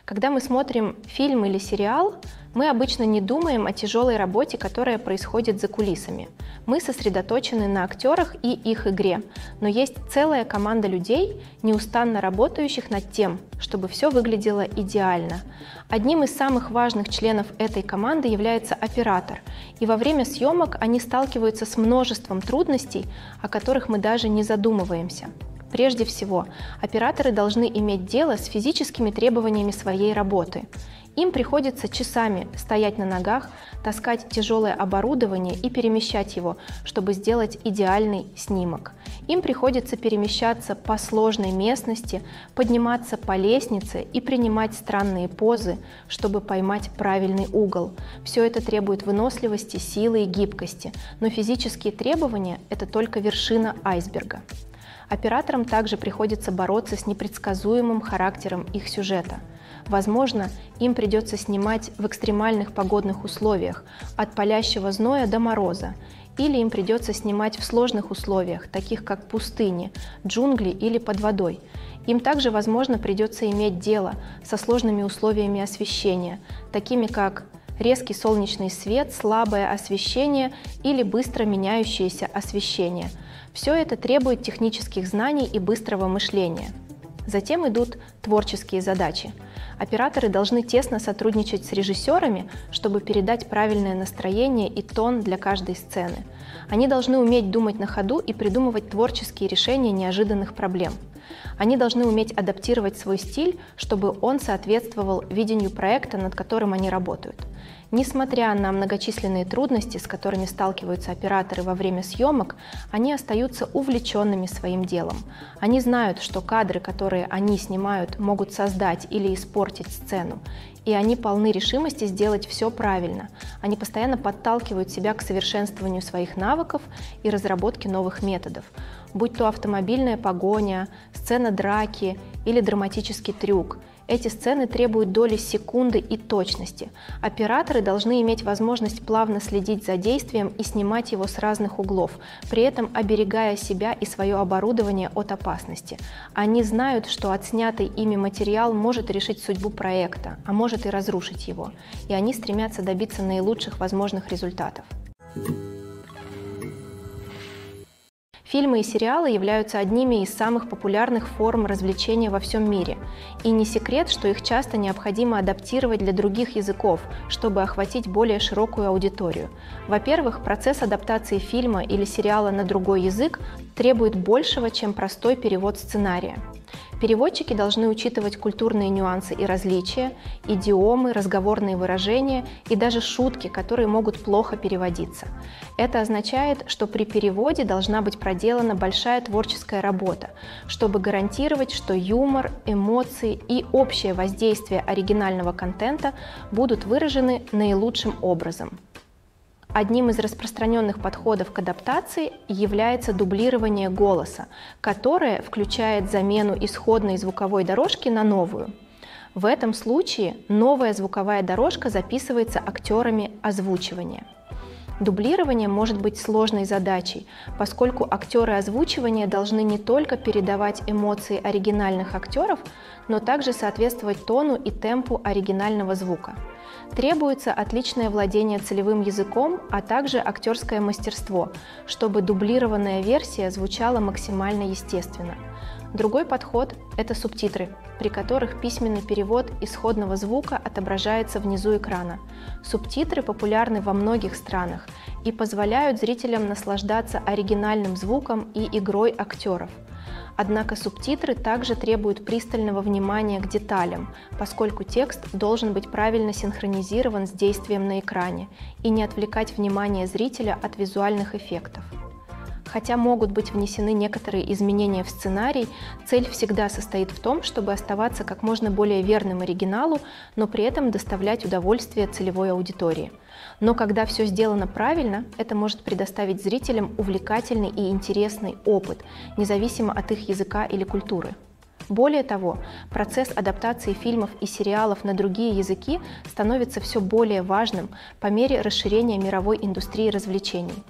Когда мы смотрим фильм или сериал, мы обычно не думаем о тяжелой работе, которая происходит за кулисами. Мы сосредоточены на актерах и их игре, но есть целая команда людей, неустанно работающих над тем, чтобы все выглядело идеально. Одним из самых важных членов этой команды является оператор, и во время съемок они сталкиваются с множеством трудностей, о которых мы даже не задумываемся. Прежде всего, операторы должны иметь дело с физическими требованиями своей работы. Им приходится часами стоять на ногах, таскать тяжелое оборудование и перемещать его, чтобы сделать идеальный снимок. Им приходится перемещаться по сложной местности, подниматься по лестнице и принимать странные позы, чтобы поймать правильный угол. Все это требует выносливости, силы и гибкости, но физические требования – это только вершина айсберга. Операторам также приходится бороться с непредсказуемым характером их сюжета. Возможно, им придется снимать в экстремальных погодных условиях, от палящего зноя до мороза, или им придется снимать в сложных условиях, таких как пустыни, джунгли или под водой. Им также, возможно, придется иметь дело со сложными условиями освещения, такими как резкий солнечный свет, слабое освещение или быстро меняющееся освещение. Все это требует технических знаний и быстрого мышления. Затем идут творческие задачи. Операторы должны тесно сотрудничать с режиссерами, чтобы передать правильное настроение и тон для каждой сцены. Они должны уметь думать на ходу и придумывать творческие решения неожиданных проблем. Они должны уметь адаптировать свой стиль, чтобы он соответствовал видению проекта, над которым они работают. Несмотря на многочисленные трудности, с которыми сталкиваются операторы во время съемок, они остаются увлеченными своим делом. Они знают, что кадры, которые они снимают, могут создать или испортить сцену, и они полны решимости сделать все правильно. Они постоянно подталкивают себя к совершенствованию своих навыков и разработке новых методов, будь то автомобильная погоня, сцена драки или драматический трюк. Эти сцены требуют доли секунды и точности. Операторы должны иметь возможность плавно следить за действием и снимать его с разных углов, при этом оберегая себя и свое оборудование от опасности. Они знают, что отснятый ими материал может решить судьбу проекта, а может и разрушить его, и они стремятся добиться наилучших возможных результатов. Фильмы и сериалы являются одними из самых популярных форм развлечения во всем мире. И не секрет, что их часто необходимо адаптировать для других языков, чтобы охватить более широкую аудиторию. Во-первых, процесс адаптации фильма или сериала на другой язык требует большего, чем простой перевод сценария. Переводчики должны учитывать культурные нюансы и различия, идиомы, разговорные выражения и даже шутки, которые могут плохо переводиться. Это означает, что при переводе должна быть проделана большая творческая работа, чтобы гарантировать, что юмор, эмоции и общее воздействие оригинального контента будут выражены наилучшим образом. Одним из распространенных подходов к адаптации является дублирование голоса, которое включает замену исходной звуковой дорожки на новую. В этом случае новая звуковая дорожка записывается актерами озвучивания. Дублирование может быть сложной задачей, поскольку актеры озвучивания должны не только передавать эмоции оригинальных актеров, но также соответствовать тону и темпу оригинального звука. Требуется отличное владение целевым языком, а также актерское мастерство, чтобы дублированная версия звучала максимально естественно. Другой подход – это субтитры, при которых письменный перевод исходного звука отображается внизу экрана. Субтитры популярны во многих странах и позволяют зрителям наслаждаться оригинальным звуком и игрой актеров. Однако субтитры также требуют пристального внимания к деталям, поскольку текст должен быть правильно синхронизирован с действием на экране и не отвлекать внимание зрителя от визуальных эффектов. Хотя могут быть внесены некоторые изменения в сценарий, цель всегда состоит в том, чтобы оставаться как можно более верным оригиналу, но при этом доставлять удовольствие целевой аудитории. Но когда все сделано правильно, это может предоставить зрителям увлекательный и интересный опыт, независимо от их языка или культуры. Более того, процесс адаптации фильмов и сериалов на другие языки становится все более важным по мере расширения мировой индустрии развлечений.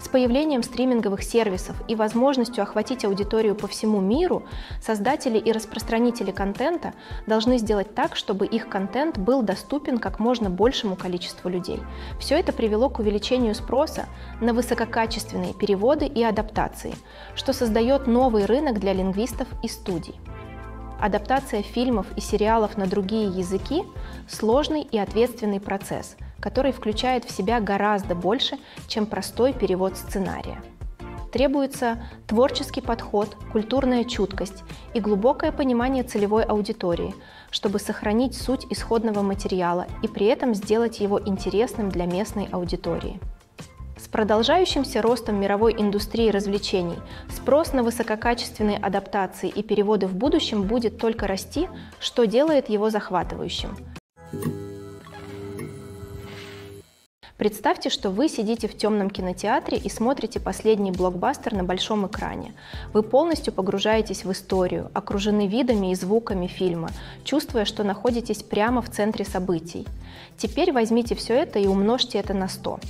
С появлением стриминговых сервисов и возможностью охватить аудиторию по всему миру, создатели и распространители контента должны сделать так, чтобы их контент был доступен как можно большему количеству людей. Все это привело к увеличению спроса на высококачественные переводы и адаптации, что создает новый рынок для лингвистов и студий. Адаптация фильмов и сериалов на другие языки – сложный и ответственный процесс, который включает в себя гораздо больше, чем простой перевод сценария. требуется творческий подход, культурная чуткость и глубокое понимание целевой аудитории, чтобы сохранить суть исходного материала и при этом сделать его интересным для местной аудитории. С продолжающимся ростом мировой индустрии развлечений спрос на высококачественные адаптации и переводы в будущем будет только расти, что делает его захватывающим. Представьте, что вы сидите в темном кинотеатре и смотрите последний блокбастер на большом экране. Вы полностью погружаетесь в историю, окружены видами и звуками фильма, чувствуя, что находитесь прямо в центре событий. Теперь возьмите все это и умножьте это на сто.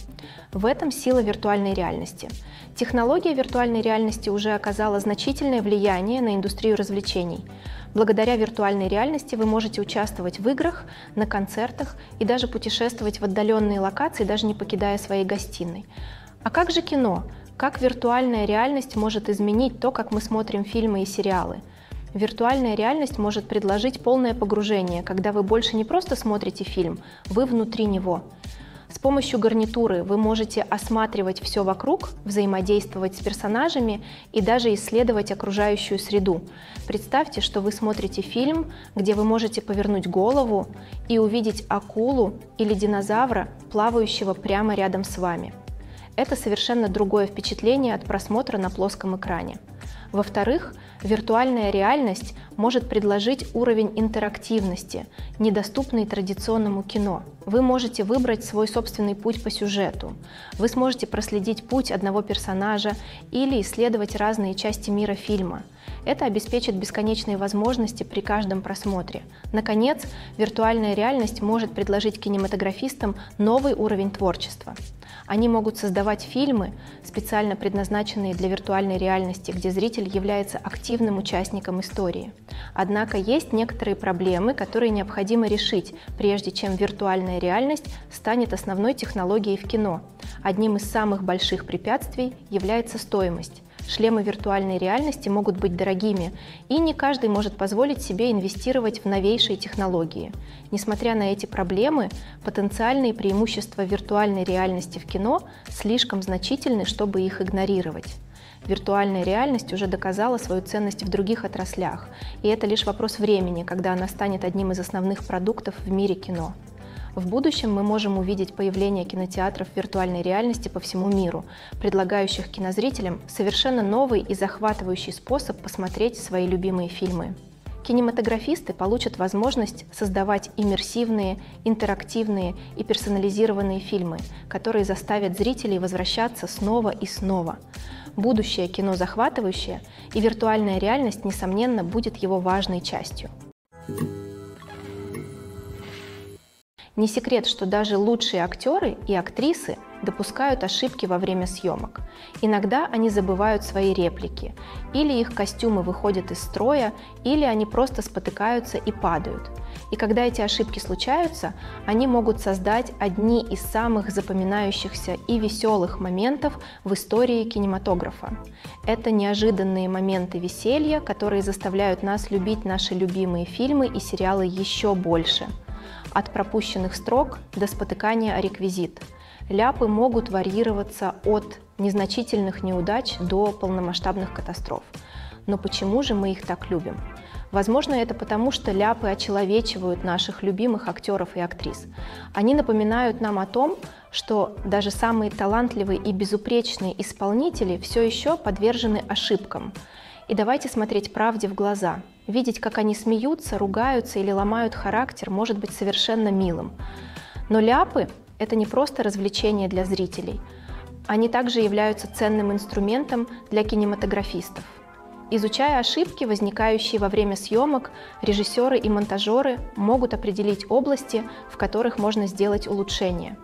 В этом сила виртуальной реальности. Технология виртуальной реальности уже оказала значительное влияние на индустрию развлечений. Благодаря виртуальной реальности вы можете участвовать в играх, на концертах и даже путешествовать в отдаленные локации, даже не покидая своей гостиной. А как же кино? Как виртуальная реальность может изменить то, как мы смотрим фильмы и сериалы? Виртуальная реальность может предложить полное погружение, когда вы больше не просто смотрите фильм, вы внутри него. С помощью гарнитуры вы можете осматривать все вокруг, взаимодействовать с персонажами и даже исследовать окружающую среду. Представьте, что вы смотрите фильм, где вы можете повернуть голову и увидеть акулу или динозавра, плавающего прямо рядом с вами. Это совершенно другое впечатление от просмотра на плоском экране. Во-вторых, виртуальная реальность может предложить уровень интерактивности, недоступный традиционному кино. Вы можете выбрать свой собственный путь по сюжету. Вы сможете проследить путь одного персонажа или исследовать разные части мира фильма. Это обеспечит бесконечные возможности при каждом просмотре. Наконец, виртуальная реальность может предложить кинематографистам новый уровень творчества. Они могут создавать фильмы, специально предназначенные для виртуальной реальности, где зритель является активным участником истории. Однако есть некоторые проблемы, которые необходимо решить, прежде чем виртуальная реальность станет основной технологией в кино. Одним из самых больших препятствий является стоимость. Шлемы виртуальной реальности могут быть дорогими, и не каждый может позволить себе инвестировать в новейшие технологии. Несмотря на эти проблемы, потенциальные преимущества виртуальной реальности в кино слишком значительны, чтобы их игнорировать. Виртуальная реальность уже доказала свою ценность в других отраслях, и это лишь вопрос времени, когда она станет одним из основных продуктов в мире кино. В будущем мы можем увидеть появление кинотеатров виртуальной реальности по всему миру, предлагающих кинозрителям совершенно новый и захватывающий способ посмотреть свои любимые фильмы. Кинематографисты получат возможность создавать иммерсивные, интерактивные и персонализированные фильмы, которые заставят зрителей возвращаться снова и снова. Будущее кино захватывающее, и виртуальная реальность, несомненно, будет его важной частью. Не секрет, что даже лучшие актеры и актрисы допускают ошибки во время съемок. Иногда они забывают свои реплики, или их костюмы выходят из строя, или они просто спотыкаются и падают. И когда эти ошибки случаются, они могут создать одни из самых запоминающихся и веселых моментов в истории кинематографа. Это неожиданные моменты веселья, которые заставляют нас любить наши любимые фильмы и сериалы еще больше. От пропущенных строк до спотыкания о реквизит. Ляпы могут варьироваться от незначительных неудач до полномасштабных катастроф. Но почему же мы их так любим? Возможно, это потому, что ляпы очеловечивают наших любимых актеров и актрис. Они напоминают нам о том, что даже самые талантливые и безупречные исполнители все еще подвержены ошибкам. И давайте смотреть правде в глаза. Видеть, как они смеются, ругаются или ломают характер, может быть совершенно милым. Но ляпы – это не просто развлечение для зрителей. Они также являются ценным инструментом для кинематографистов. Изучая ошибки, возникающие во время съемок, режиссеры и монтажеры могут определить области, в которых можно сделать улучшения.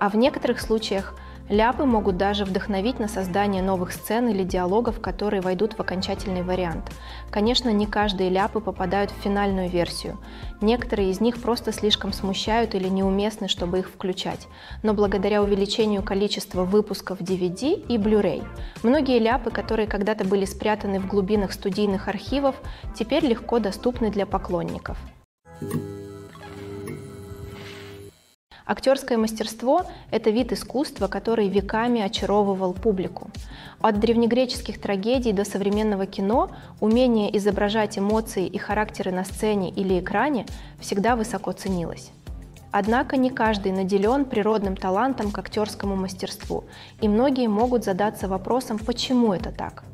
А в некоторых случаях ляпы могут даже вдохновить на создание новых сцен или диалогов, которые войдут в окончательный вариант. Конечно, не каждые ляпы попадают в финальную версию. Некоторые из них просто слишком смущают или неуместны, чтобы их включать. Но благодаря увеличению количества выпусков ди ви ди и Blu-ray, многие ляпы, которые когда-то были спрятаны в глубинах студийных архивов, теперь легко доступны для поклонников. Актерское мастерство – это вид искусства, который веками очаровывал публику. От древнегреческих трагедий до современного кино умение изображать эмоции и характеры на сцене или экране всегда высоко ценилось. Однако не каждый наделен природным талантом к актерскому мастерству, и многие могут задаться вопросом, почему это так.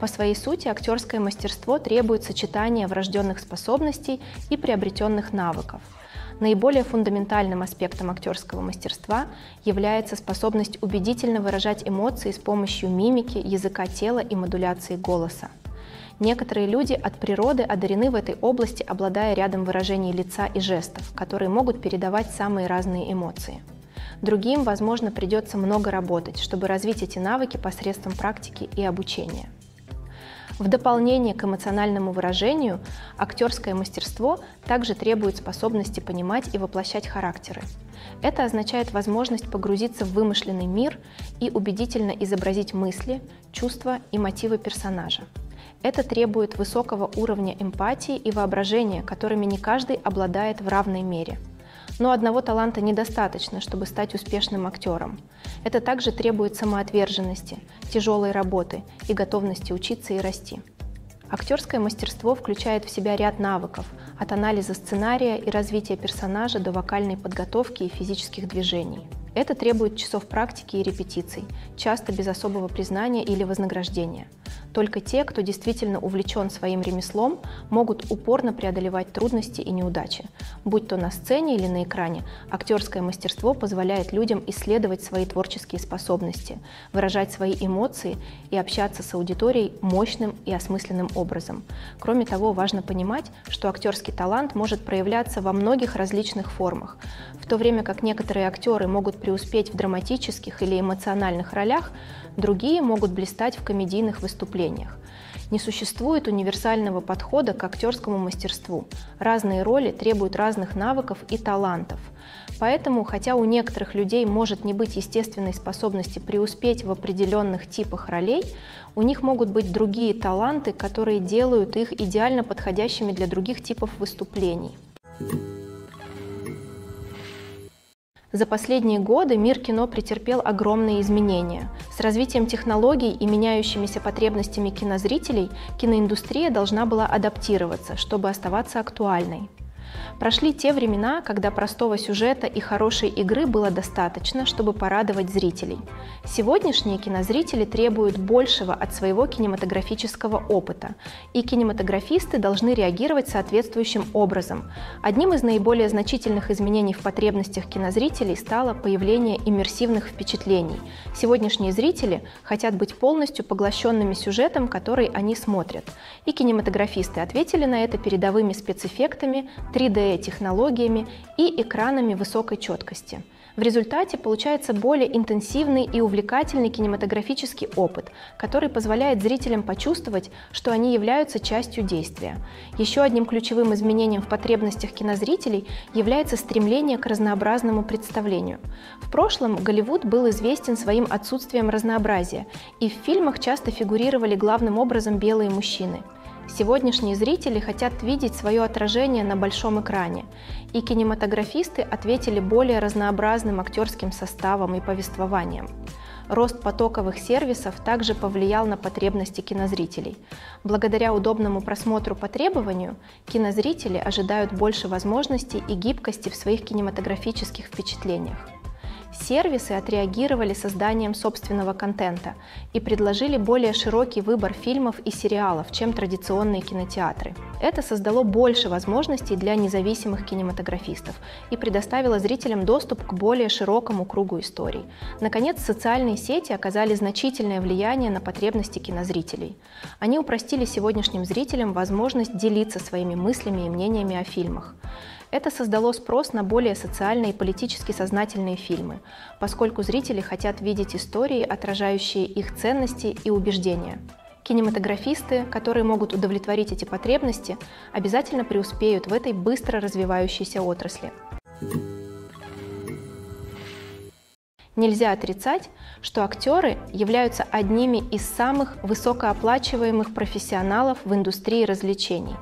По своей сути, актерское мастерство требует сочетания врожденных способностей и приобретенных навыков. Наиболее фундаментальным аспектом актерского мастерства является способность убедительно выражать эмоции с помощью мимики, языка тела и модуляции голоса. Некоторые люди от природы одарены в этой области, обладая рядом выражений лица и жестов, которые могут передавать самые разные эмоции. Другим, возможно, придется много работать, чтобы развить эти навыки посредством практики и обучения. В дополнение к эмоциональному выражению, актерское мастерство также требует способности понимать и воплощать характеры. Это означает возможность погрузиться в вымышленный мир и убедительно изобразить мысли, чувства и мотивы персонажа. Это требует высокого уровня эмпатии и воображения, которыми не каждый обладает в равной мере. Но одного таланта недостаточно, чтобы стать успешным актером. Это также требует самоотверженности, тяжелой работы и готовности учиться и расти. Актерское мастерство включает в себя ряд навыков, от анализа сценария и развития персонажа до вокальной подготовки и физических движений. Это требует часов практики и репетиций, часто без особого признания или вознаграждения. Только те, кто действительно увлечен своим ремеслом, могут упорно преодолевать трудности и неудачи. Будь то на сцене или на экране, актерское мастерство позволяет людям исследовать свои творческие способности, выражать свои эмоции и общаться с аудиторией мощным и осмысленным образом. Кроме того, важно понимать, что актерский талант может проявляться во многих различных формах. В то время как некоторые актеры могут преуспеть в драматических или эмоциональных ролях, другие могут блистать в комедийных выступлениях. Не существует универсального подхода к актерскому мастерству. Разные роли требуют разных навыков и талантов. Поэтому, хотя у некоторых людей может не быть естественной способности преуспеть в определенных типах ролей, у них могут быть другие таланты, которые делают их идеально подходящими для других типов выступлений. За последние годы мир кино претерпел огромные изменения. С развитием технологий и меняющимися потребностями кинозрителей киноиндустрия должна была адаптироваться, чтобы оставаться актуальной. Прошли те времена, когда простого сюжета и хорошей игры было достаточно, чтобы порадовать зрителей. Сегодняшние кинозрители требуют большего от своего кинематографического опыта, и кинематографисты должны реагировать соответствующим образом. Одним из наиболее значительных изменений в потребностях кинозрителей стало появление иммерсивных впечатлений. Сегодняшние зрители хотят быть полностью поглощенными сюжетом, который они смотрят. И кинематографисты ответили на это передовыми спецэффектами, три дэ-технологиями и экранами высокой четкости. В результате получается более интенсивный и увлекательный кинематографический опыт, который позволяет зрителям почувствовать, что они являются частью действия. Еще одним ключевым изменением в потребностях кинозрителей является стремление к разнообразному представлению. В прошлом Голливуд был известен своим отсутствием разнообразия, и в фильмах часто фигурировали главным образом белые мужчины. Сегодняшние зрители хотят видеть свое отражение на большом экране, и кинематографисты ответили более разнообразным актерским составом и повествованием. Рост потоковых сервисов также повлиял на потребности кинозрителей. Благодаря удобному просмотру по требованию, кинозрители ожидают больше возможностей и гибкости в своих кинематографических впечатлениях. Сервисы отреагировали созданием собственного контента и предложили более широкий выбор фильмов и сериалов, чем традиционные кинотеатры. Это создало больше возможностей для независимых кинематографистов и предоставило зрителям доступ к более широкому кругу историй. Наконец, социальные сети оказали значительное влияние на потребности кинозрителей. Они упростили сегодняшним зрителям возможность делиться своими мыслями и мнениями о фильмах. Это создало спрос на более социальные и политически сознательные фильмы, поскольку зрители хотят видеть истории, отражающие их ценности и убеждения. Кинематографисты, которые могут удовлетворить эти потребности, обязательно преуспеют в этой быстро развивающейся отрасли. Нельзя отрицать, что актеры являются одними из самых высокооплачиваемых профессионалов в индустрии развлечений,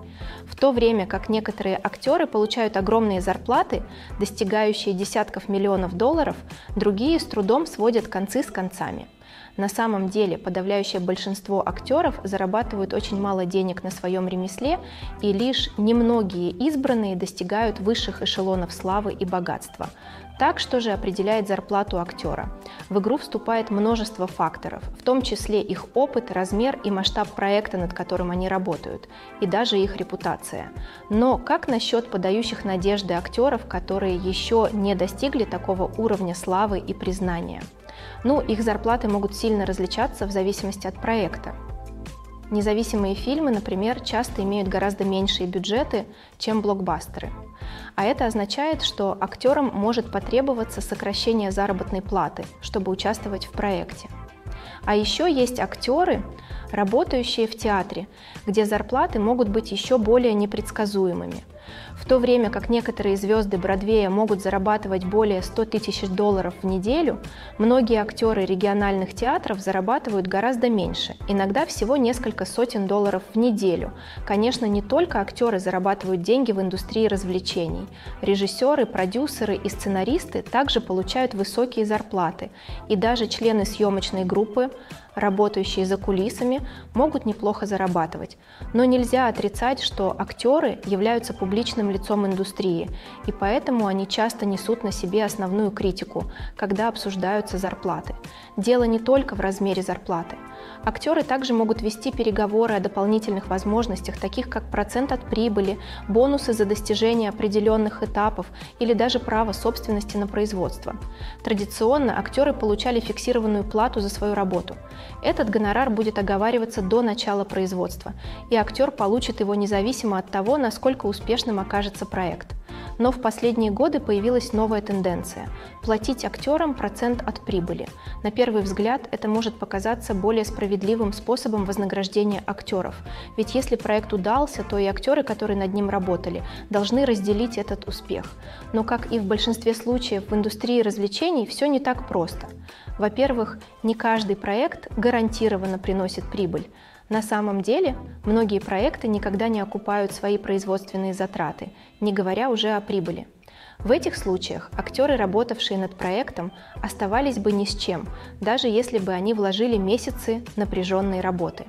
в то время как некоторые актеры получают огромные зарплаты, достигающие десятков миллионов долларов, другие с трудом сводят концы с концами. На самом деле подавляющее большинство актеров зарабатывают очень мало денег на своем ремесле, и лишь немногие избранные достигают высших эшелонов славы и богатства. Так, что же определяет зарплату актера? В игру вступает множество факторов, в том числе их опыт, размер и масштаб проекта, над которым они работают, и даже их репутация. Но как насчет подающих надежды актеров, которые еще не достигли такого уровня славы и признания? Ну, их зарплаты могут сильно различаться в зависимости от проекта. Независимые фильмы, например, часто имеют гораздо меньшие бюджеты, чем блокбастеры. А это означает, что актерам может потребоваться сокращение заработной платы, чтобы участвовать в проекте. А еще есть актеры, работающие в театре, где зарплаты могут быть еще более непредсказуемыми. В то время как некоторые звезды Бродвея могут зарабатывать более ста тысяч долларов в неделю, многие актеры региональных театров зарабатывают гораздо меньше, иногда всего несколько сотен долларов в неделю. Конечно, не только актеры зарабатывают деньги в индустрии развлечений. Режиссеры, продюсеры и сценаристы также получают высокие зарплаты, и даже члены съемочной группы, работающие за кулисами, могут неплохо зарабатывать. Но нельзя отрицать, что актеры являются публичным лицом индустрии, и поэтому они часто несут на себе основную критику, когда обсуждаются зарплаты. Дело не только в размере зарплаты. Актеры также могут вести переговоры о дополнительных возможностях, таких как процент от прибыли, бонусы за достижение определенных этапов или даже право собственности на производство. Традиционно актеры получали фиксированную плату за свою работу. Этот гонорар будет оговариваться до начала производства, и актер получит его независимо от того, насколько успешным окажется проект. Но в последние годы появилась новая тенденция – платить актерам процент от прибыли. На первый взгляд это может показаться более справедливым способом вознаграждения актеров. Ведь если проект удался, то и актеры, которые над ним работали, должны разделить этот успех. Но, как и в большинстве случаев в индустрии развлечений, все не так просто. Во-первых, не каждый проект гарантированно приносит прибыль. На самом деле, многие проекты никогда не окупают свои производственные затраты, не говоря уже о прибыли. В этих случаях актеры, работавшие над проектом, оставались бы ни с чем, даже если бы они вложили месяцы напряженной работы.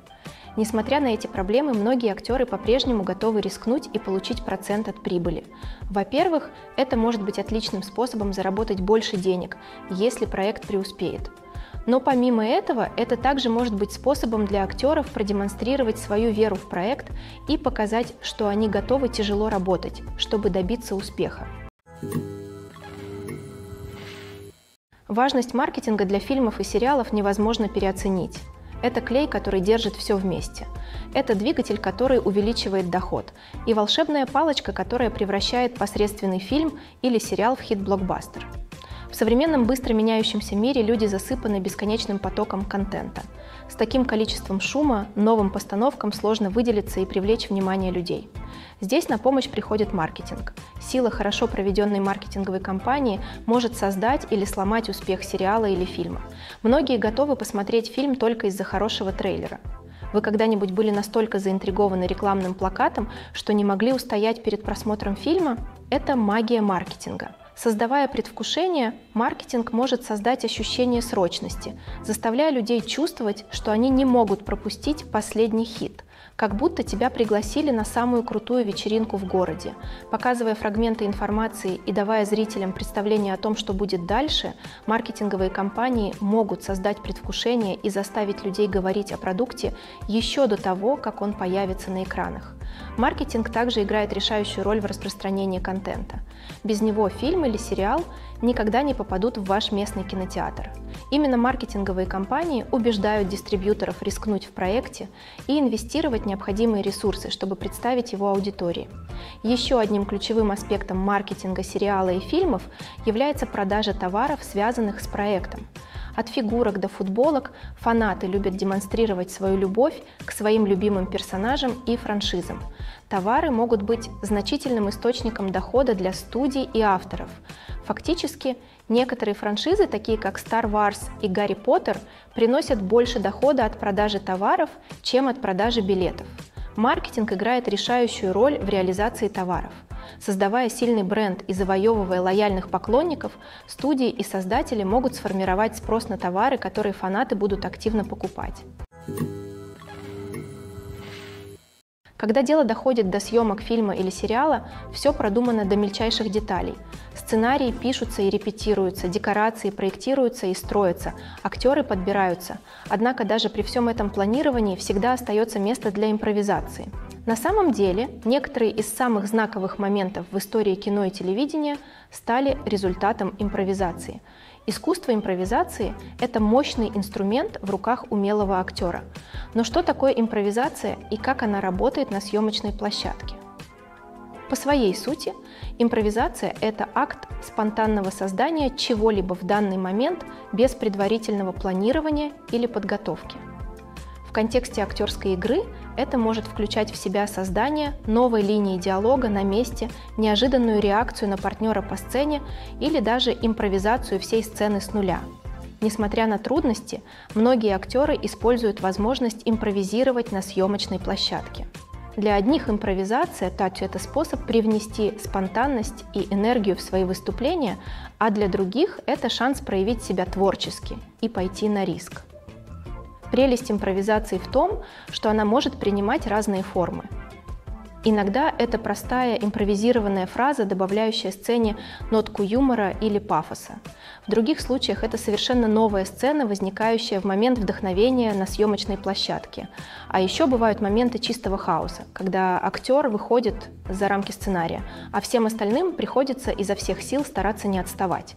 Несмотря на эти проблемы, многие актеры по-прежнему готовы рискнуть и получить процент от прибыли. Во-первых, это может быть отличным способом заработать больше денег, если проект преуспеет. Но помимо этого, это также может быть способом для актеров продемонстрировать свою веру в проект и показать, что они готовы тяжело работать, чтобы добиться успеха. Важность маркетинга для фильмов и сериалов невозможно переоценить. Это клей, который держит все вместе. Это двигатель, который увеличивает доход. И волшебная палочка, которая превращает посредственный фильм или сериал в хит-блокбастер. В современном быстро меняющемся мире люди засыпаны бесконечным потоком контента. С таким количеством шума новым постановкам сложно выделиться и привлечь внимание людей. Здесь на помощь приходит маркетинг. Сила хорошо проведенной маркетинговой кампании может создать или сломать успех сериала или фильма. Многие готовы посмотреть фильм только из-за хорошего трейлера. Вы когда-нибудь были настолько заинтригованы рекламным плакатом, что не могли устоять перед просмотром фильма? Это магия маркетинга. Создавая предвкушение, маркетинг может создать ощущение срочности, заставляя людей чувствовать, что они не могут пропустить последний хит, как будто тебя пригласили на самую крутую вечеринку в городе. Показывая фрагменты информации и давая зрителям представление о том, что будет дальше, маркетинговые компании могут создать предвкушение и заставить людей говорить о продукте еще до того, как он появится на экранах. Маркетинг также играет решающую роль в распространении контента. Без него фильм или сериал никогда не попадут в ваш местный кинотеатр. Именно маркетинговые компании убеждают дистрибьюторов рискнуть в проекте и инвестировать необходимые ресурсы, чтобы представить его аудитории. Еще одним ключевым аспектом маркетинга сериала и фильмов является продажа товаров, связанных с проектом. От фигурок до футболок фанаты любят демонстрировать свою любовь к своим любимым персонажам и франшизам. Товары могут быть значительным источником дохода для студий и авторов. Фактически, некоторые франшизы, такие как Star Wars и Гарри Поттер, приносят больше дохода от продажи товаров, чем от продажи билетов. Маркетинг играет решающую роль в реализации товаров. Создавая сильный бренд и завоевывая лояльных поклонников, студии и создатели могут сформировать спрос на товары, которые фанаты будут активно покупать. Когда дело доходит до съемок фильма или сериала, все продумано до мельчайших деталей. Сценарии пишутся и репетируются, декорации проектируются и строятся, актеры подбираются. Однако даже при всем этом планировании всегда остается место для импровизации. На самом деле, некоторые из самых знаковых моментов в истории кино и телевидения стали результатом импровизации. Искусство импровизации – это мощный инструмент в руках умелого актера. Но что такое импровизация и как она работает на съемочной площадке? По своей сути, импровизация – это акт спонтанного создания чего-либо в данный момент без предварительного планирования или подготовки. В контексте актерской игры это может включать в себя создание новой линии диалога на месте, неожиданную реакцию на партнера по сцене или даже импровизацию всей сцены с нуля. Несмотря на трудности, многие актеры используют возможность импровизировать на съемочной площадке. Для одних импровизация – это способ привнести спонтанность и энергию в свои выступления, а для других – это шанс проявить себя творчески и пойти на риск. Прелесть импровизации в том, что она может принимать разные формы. Иногда это простая импровизированная фраза, добавляющая сцене нотку юмора или пафоса. В других случаях это совершенно новая сцена, возникающая в момент вдохновения на съемочной площадке. А еще бывают моменты чистого хаоса, когда актер выходит за рамки сценария, а всем остальным приходится изо всех сил стараться не отставать.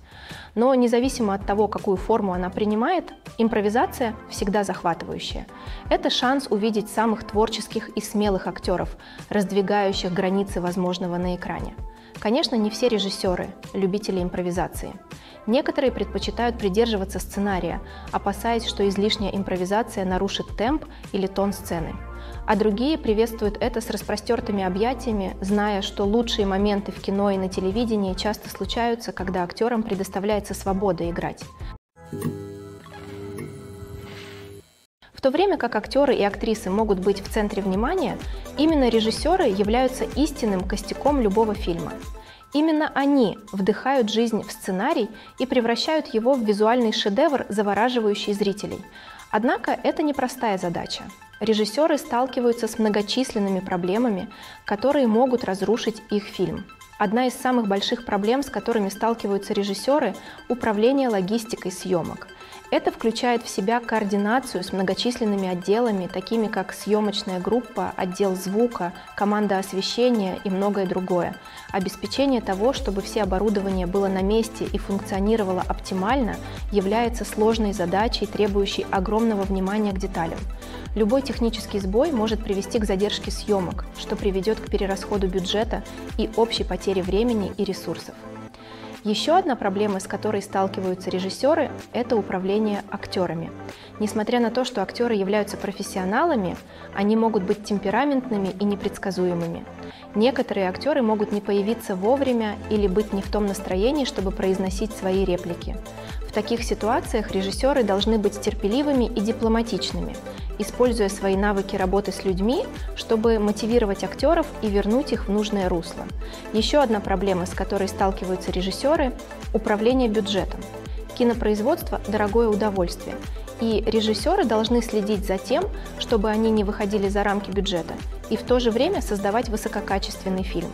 Но независимо от того, какую форму она принимает, импровизация всегда захватывающая. Это шанс увидеть самых творческих и смелых актеров, раздвигающих границы возможного на экране. Конечно, не все режиссеры – любители импровизации. Некоторые предпочитают придерживаться сценария, опасаясь, что излишняя импровизация нарушит темп или тон сцены. А другие приветствуют это с распростертыми объятиями, зная, что лучшие моменты в кино и на телевидении часто случаются, когда актерам предоставляется свобода играть. В то время как актеры и актрисы могут быть в центре внимания, именно режиссеры являются истинным костяком любого фильма. Именно они вдыхают жизнь в сценарий и превращают его в визуальный шедевр, завораживающий зрителей. Однако это непростая задача. Режиссеры сталкиваются с многочисленными проблемами, которые могут разрушить их фильм. Одна из самых больших проблем, с которыми сталкиваются режиссеры – управление логистикой съемок. Это включает в себя координацию с многочисленными отделами, такими как съемочная группа, отдел звука, команда освещения и многое другое. Обеспечение того, чтобы все оборудование было на месте и функционировало оптимально, является сложной задачей, требующей огромного внимания к деталям. Любой технический сбой может привести к задержке съемок, что приведет к перерасходу бюджета и общей потере времени и ресурсов. Еще одна проблема, с которой сталкиваются режиссеры, это управление актерами. Несмотря на то, что актеры являются профессионалами, они могут быть темпераментными и непредсказуемыми. Некоторые актеры могут не появиться вовремя или быть не в том настроении, чтобы произносить свои реплики. В таких ситуациях режиссеры должны быть терпеливыми и дипломатичными, используя свои навыки работы с людьми, чтобы мотивировать актеров и вернуть их в нужное русло. Еще одна проблема, с которой сталкиваются режиссеры – управление бюджетом. Кинопроизводство – дорогое удовольствие, и режиссеры должны следить за тем, чтобы они не выходили за рамки бюджета, и в то же время создавать высококачественный фильм.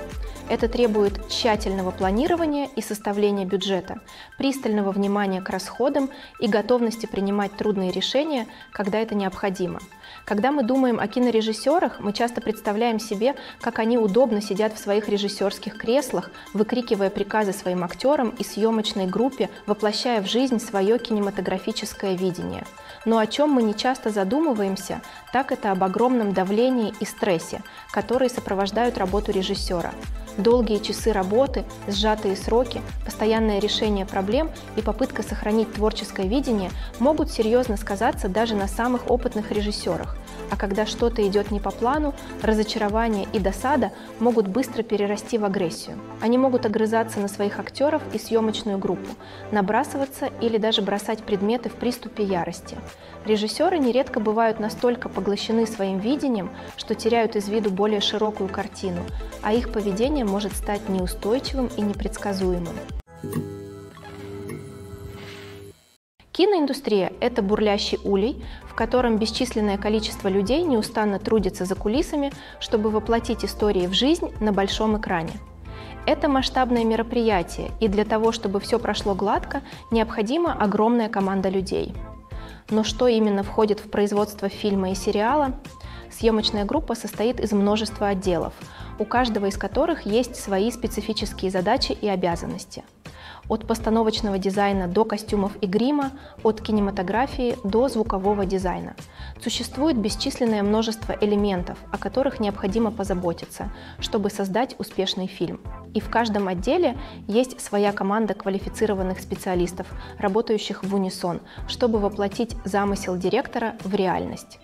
Это требует тщательного планирования и составления бюджета, пристального внимания к расходам и готовности принимать трудные решения, когда это необходимо. Когда мы думаем о кинорежиссерах, мы часто представляем себе, как они удобно сидят в своих режиссерских креслах, выкрикивая приказы своим актерам и съемочной группе, воплощая в жизнь свое кинематографическое видение. Но о чем мы не часто задумываемся, так это об огромном давлении и стрессе, которые сопровождают работу режиссера. Долгие часы работы, сжатые сроки, постоянное решение проблем и попытка сохранить творческое видение могут серьезно сказаться даже на самых опытных режиссерах. А когда что-то идет не по плану, разочарование и досада могут быстро перерасти в агрессию. Они могут огрызаться на своих актеров и съемочную группу, набрасываться или даже бросать предметы в приступе ярости. Режиссеры нередко бывают настолько поглощены своим видением, что теряют из виду более широкую картину, а их поведение может стать неустойчивым и непредсказуемым. Киноиндустрия – это бурлящий улей, в котором бесчисленное количество людей неустанно трудится за кулисами, чтобы воплотить истории в жизнь на большом экране. Это масштабное мероприятие, и для того, чтобы все прошло гладко, необходима огромная команда людей. Но что именно входит в производство фильма и сериала? Съемочная группа состоит из множества отделов, у каждого из которых есть свои специфические задачи и обязанности. От постановочного дизайна до костюмов и грима, от кинематографии до звукового дизайна. Существует бесчисленное множество элементов, о которых необходимо позаботиться, чтобы создать успешный фильм. И в каждом отделе есть своя команда квалифицированных специалистов, работающих в унисон, чтобы воплотить замысел директора в реальность.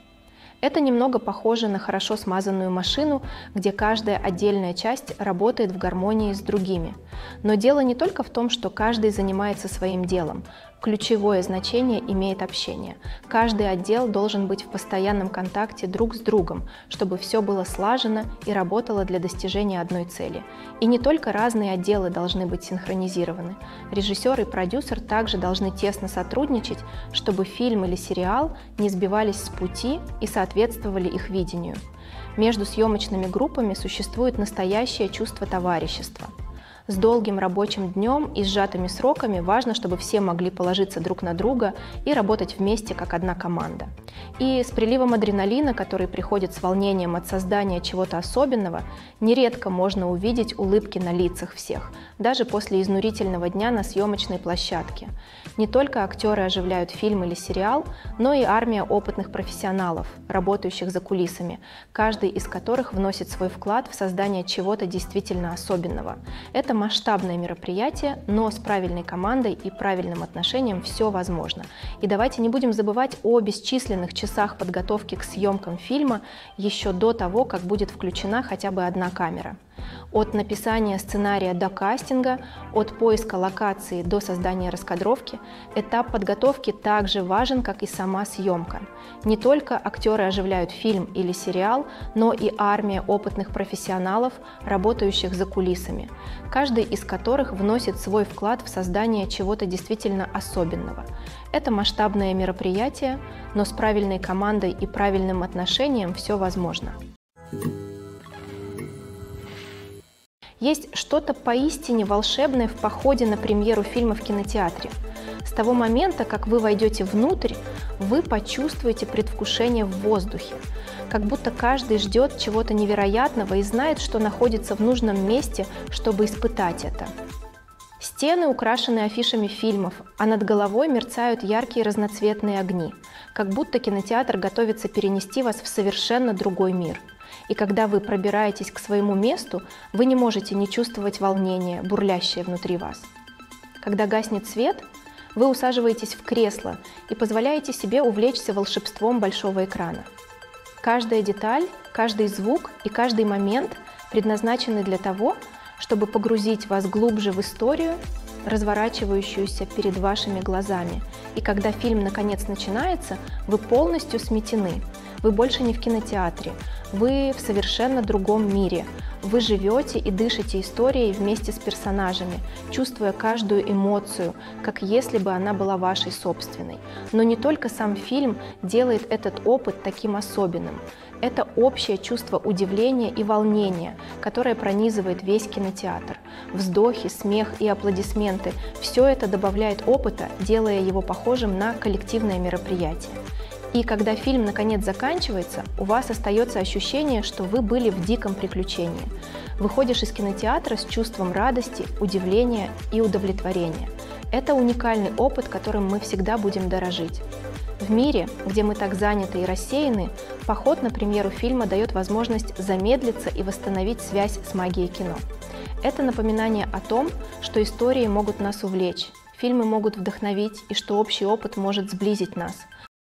Это немного похоже на хорошо смазанную машину, где каждая отдельная часть работает в гармонии с другими. Но дело не только в том, что каждый занимается своим делом. Ключевое значение имеет общение. Каждый отдел должен быть в постоянном контакте друг с другом, чтобы все было слажено и работало для достижения одной цели. И не только разные отделы должны быть синхронизированы. Режиссер и продюсер также должны тесно сотрудничать, чтобы фильм или сериал не сбивались с пути и соответствовали соответствовали их видению. Между съемочными группами существует настоящее чувство товарищества. С долгим рабочим днем и сжатыми сроками важно, чтобы все могли положиться друг на друга и работать вместе как одна команда. И с приливом адреналина, который приходит с волнением от создания чего-то особенного, нередко можно увидеть улыбки на лицах всех, даже после изнурительного дня на съемочной площадке. Не только актеры оживляют фильм или сериал, но и армия опытных профессионалов, работающих за кулисами, каждый из которых вносит свой вклад в создание чего-то действительно особенного. Это масштабное мероприятие, но с правильной командой и правильным отношением все возможно. И давайте не будем забывать о бесчисленных часах подготовки к съемкам фильма еще до того, как будет включена хотя бы одна камера. От написания сценария до кастинга, от поиска локации до создания раскадровки, этап подготовки так же важен, как и сама съемка. Не только актеры оживляют фильм или сериал, но и армия опытных профессионалов, работающих за кулисами, каждый из которых вносит свой вклад в создание чего-то действительно особенного. Это масштабное мероприятие, но с правильной командой и правильным отношением все возможно. Есть что-то поистине волшебное в походе на премьеру фильма в кинотеатре. С того момента, как вы войдете внутрь, вы почувствуете предвкушение в воздухе. Как будто каждый ждет чего-то невероятного и знает, что находится в нужном месте, чтобы испытать это. Стены украшены афишами фильмов, а над головой мерцают яркие разноцветные огни, как будто кинотеатр готовится перенести вас в совершенно другой мир. И когда вы пробираетесь к своему месту, вы не можете не чувствовать волнение, бурлящее внутри вас. Когда гаснет свет, вы усаживаетесь в кресло и позволяете себе увлечься волшебством большого экрана. Каждая деталь, каждый звук и каждый момент предназначены для того, чтобы погрузить вас глубже в историю, разворачивающуюся перед вашими глазами. И когда фильм наконец начинается, вы полностью сметены. Вы больше не в кинотеатре, вы в совершенно другом мире. Вы живете и дышите историей вместе с персонажами, чувствуя каждую эмоцию, как если бы она была вашей собственной. Но не только сам фильм делает этот опыт таким особенным. Это общее чувство удивления и волнения, которое пронизывает весь кинотеатр. Вздохи, смех и аплодисменты – все это добавляет опыта, делая его похожим на коллективное мероприятие. И когда фильм наконец заканчивается, у вас остается ощущение, что вы были в диком приключении. Выходишь из кинотеатра с чувством радости, удивления и удовлетворения. Это уникальный опыт, которым мы всегда будем дорожить. В мире, где мы так заняты и рассеяны, поход на премьеру фильма дает возможность замедлиться и восстановить связь с магией кино. Это напоминание о том, что истории могут нас увлечь, фильмы могут вдохновить и что общий опыт может сблизить нас.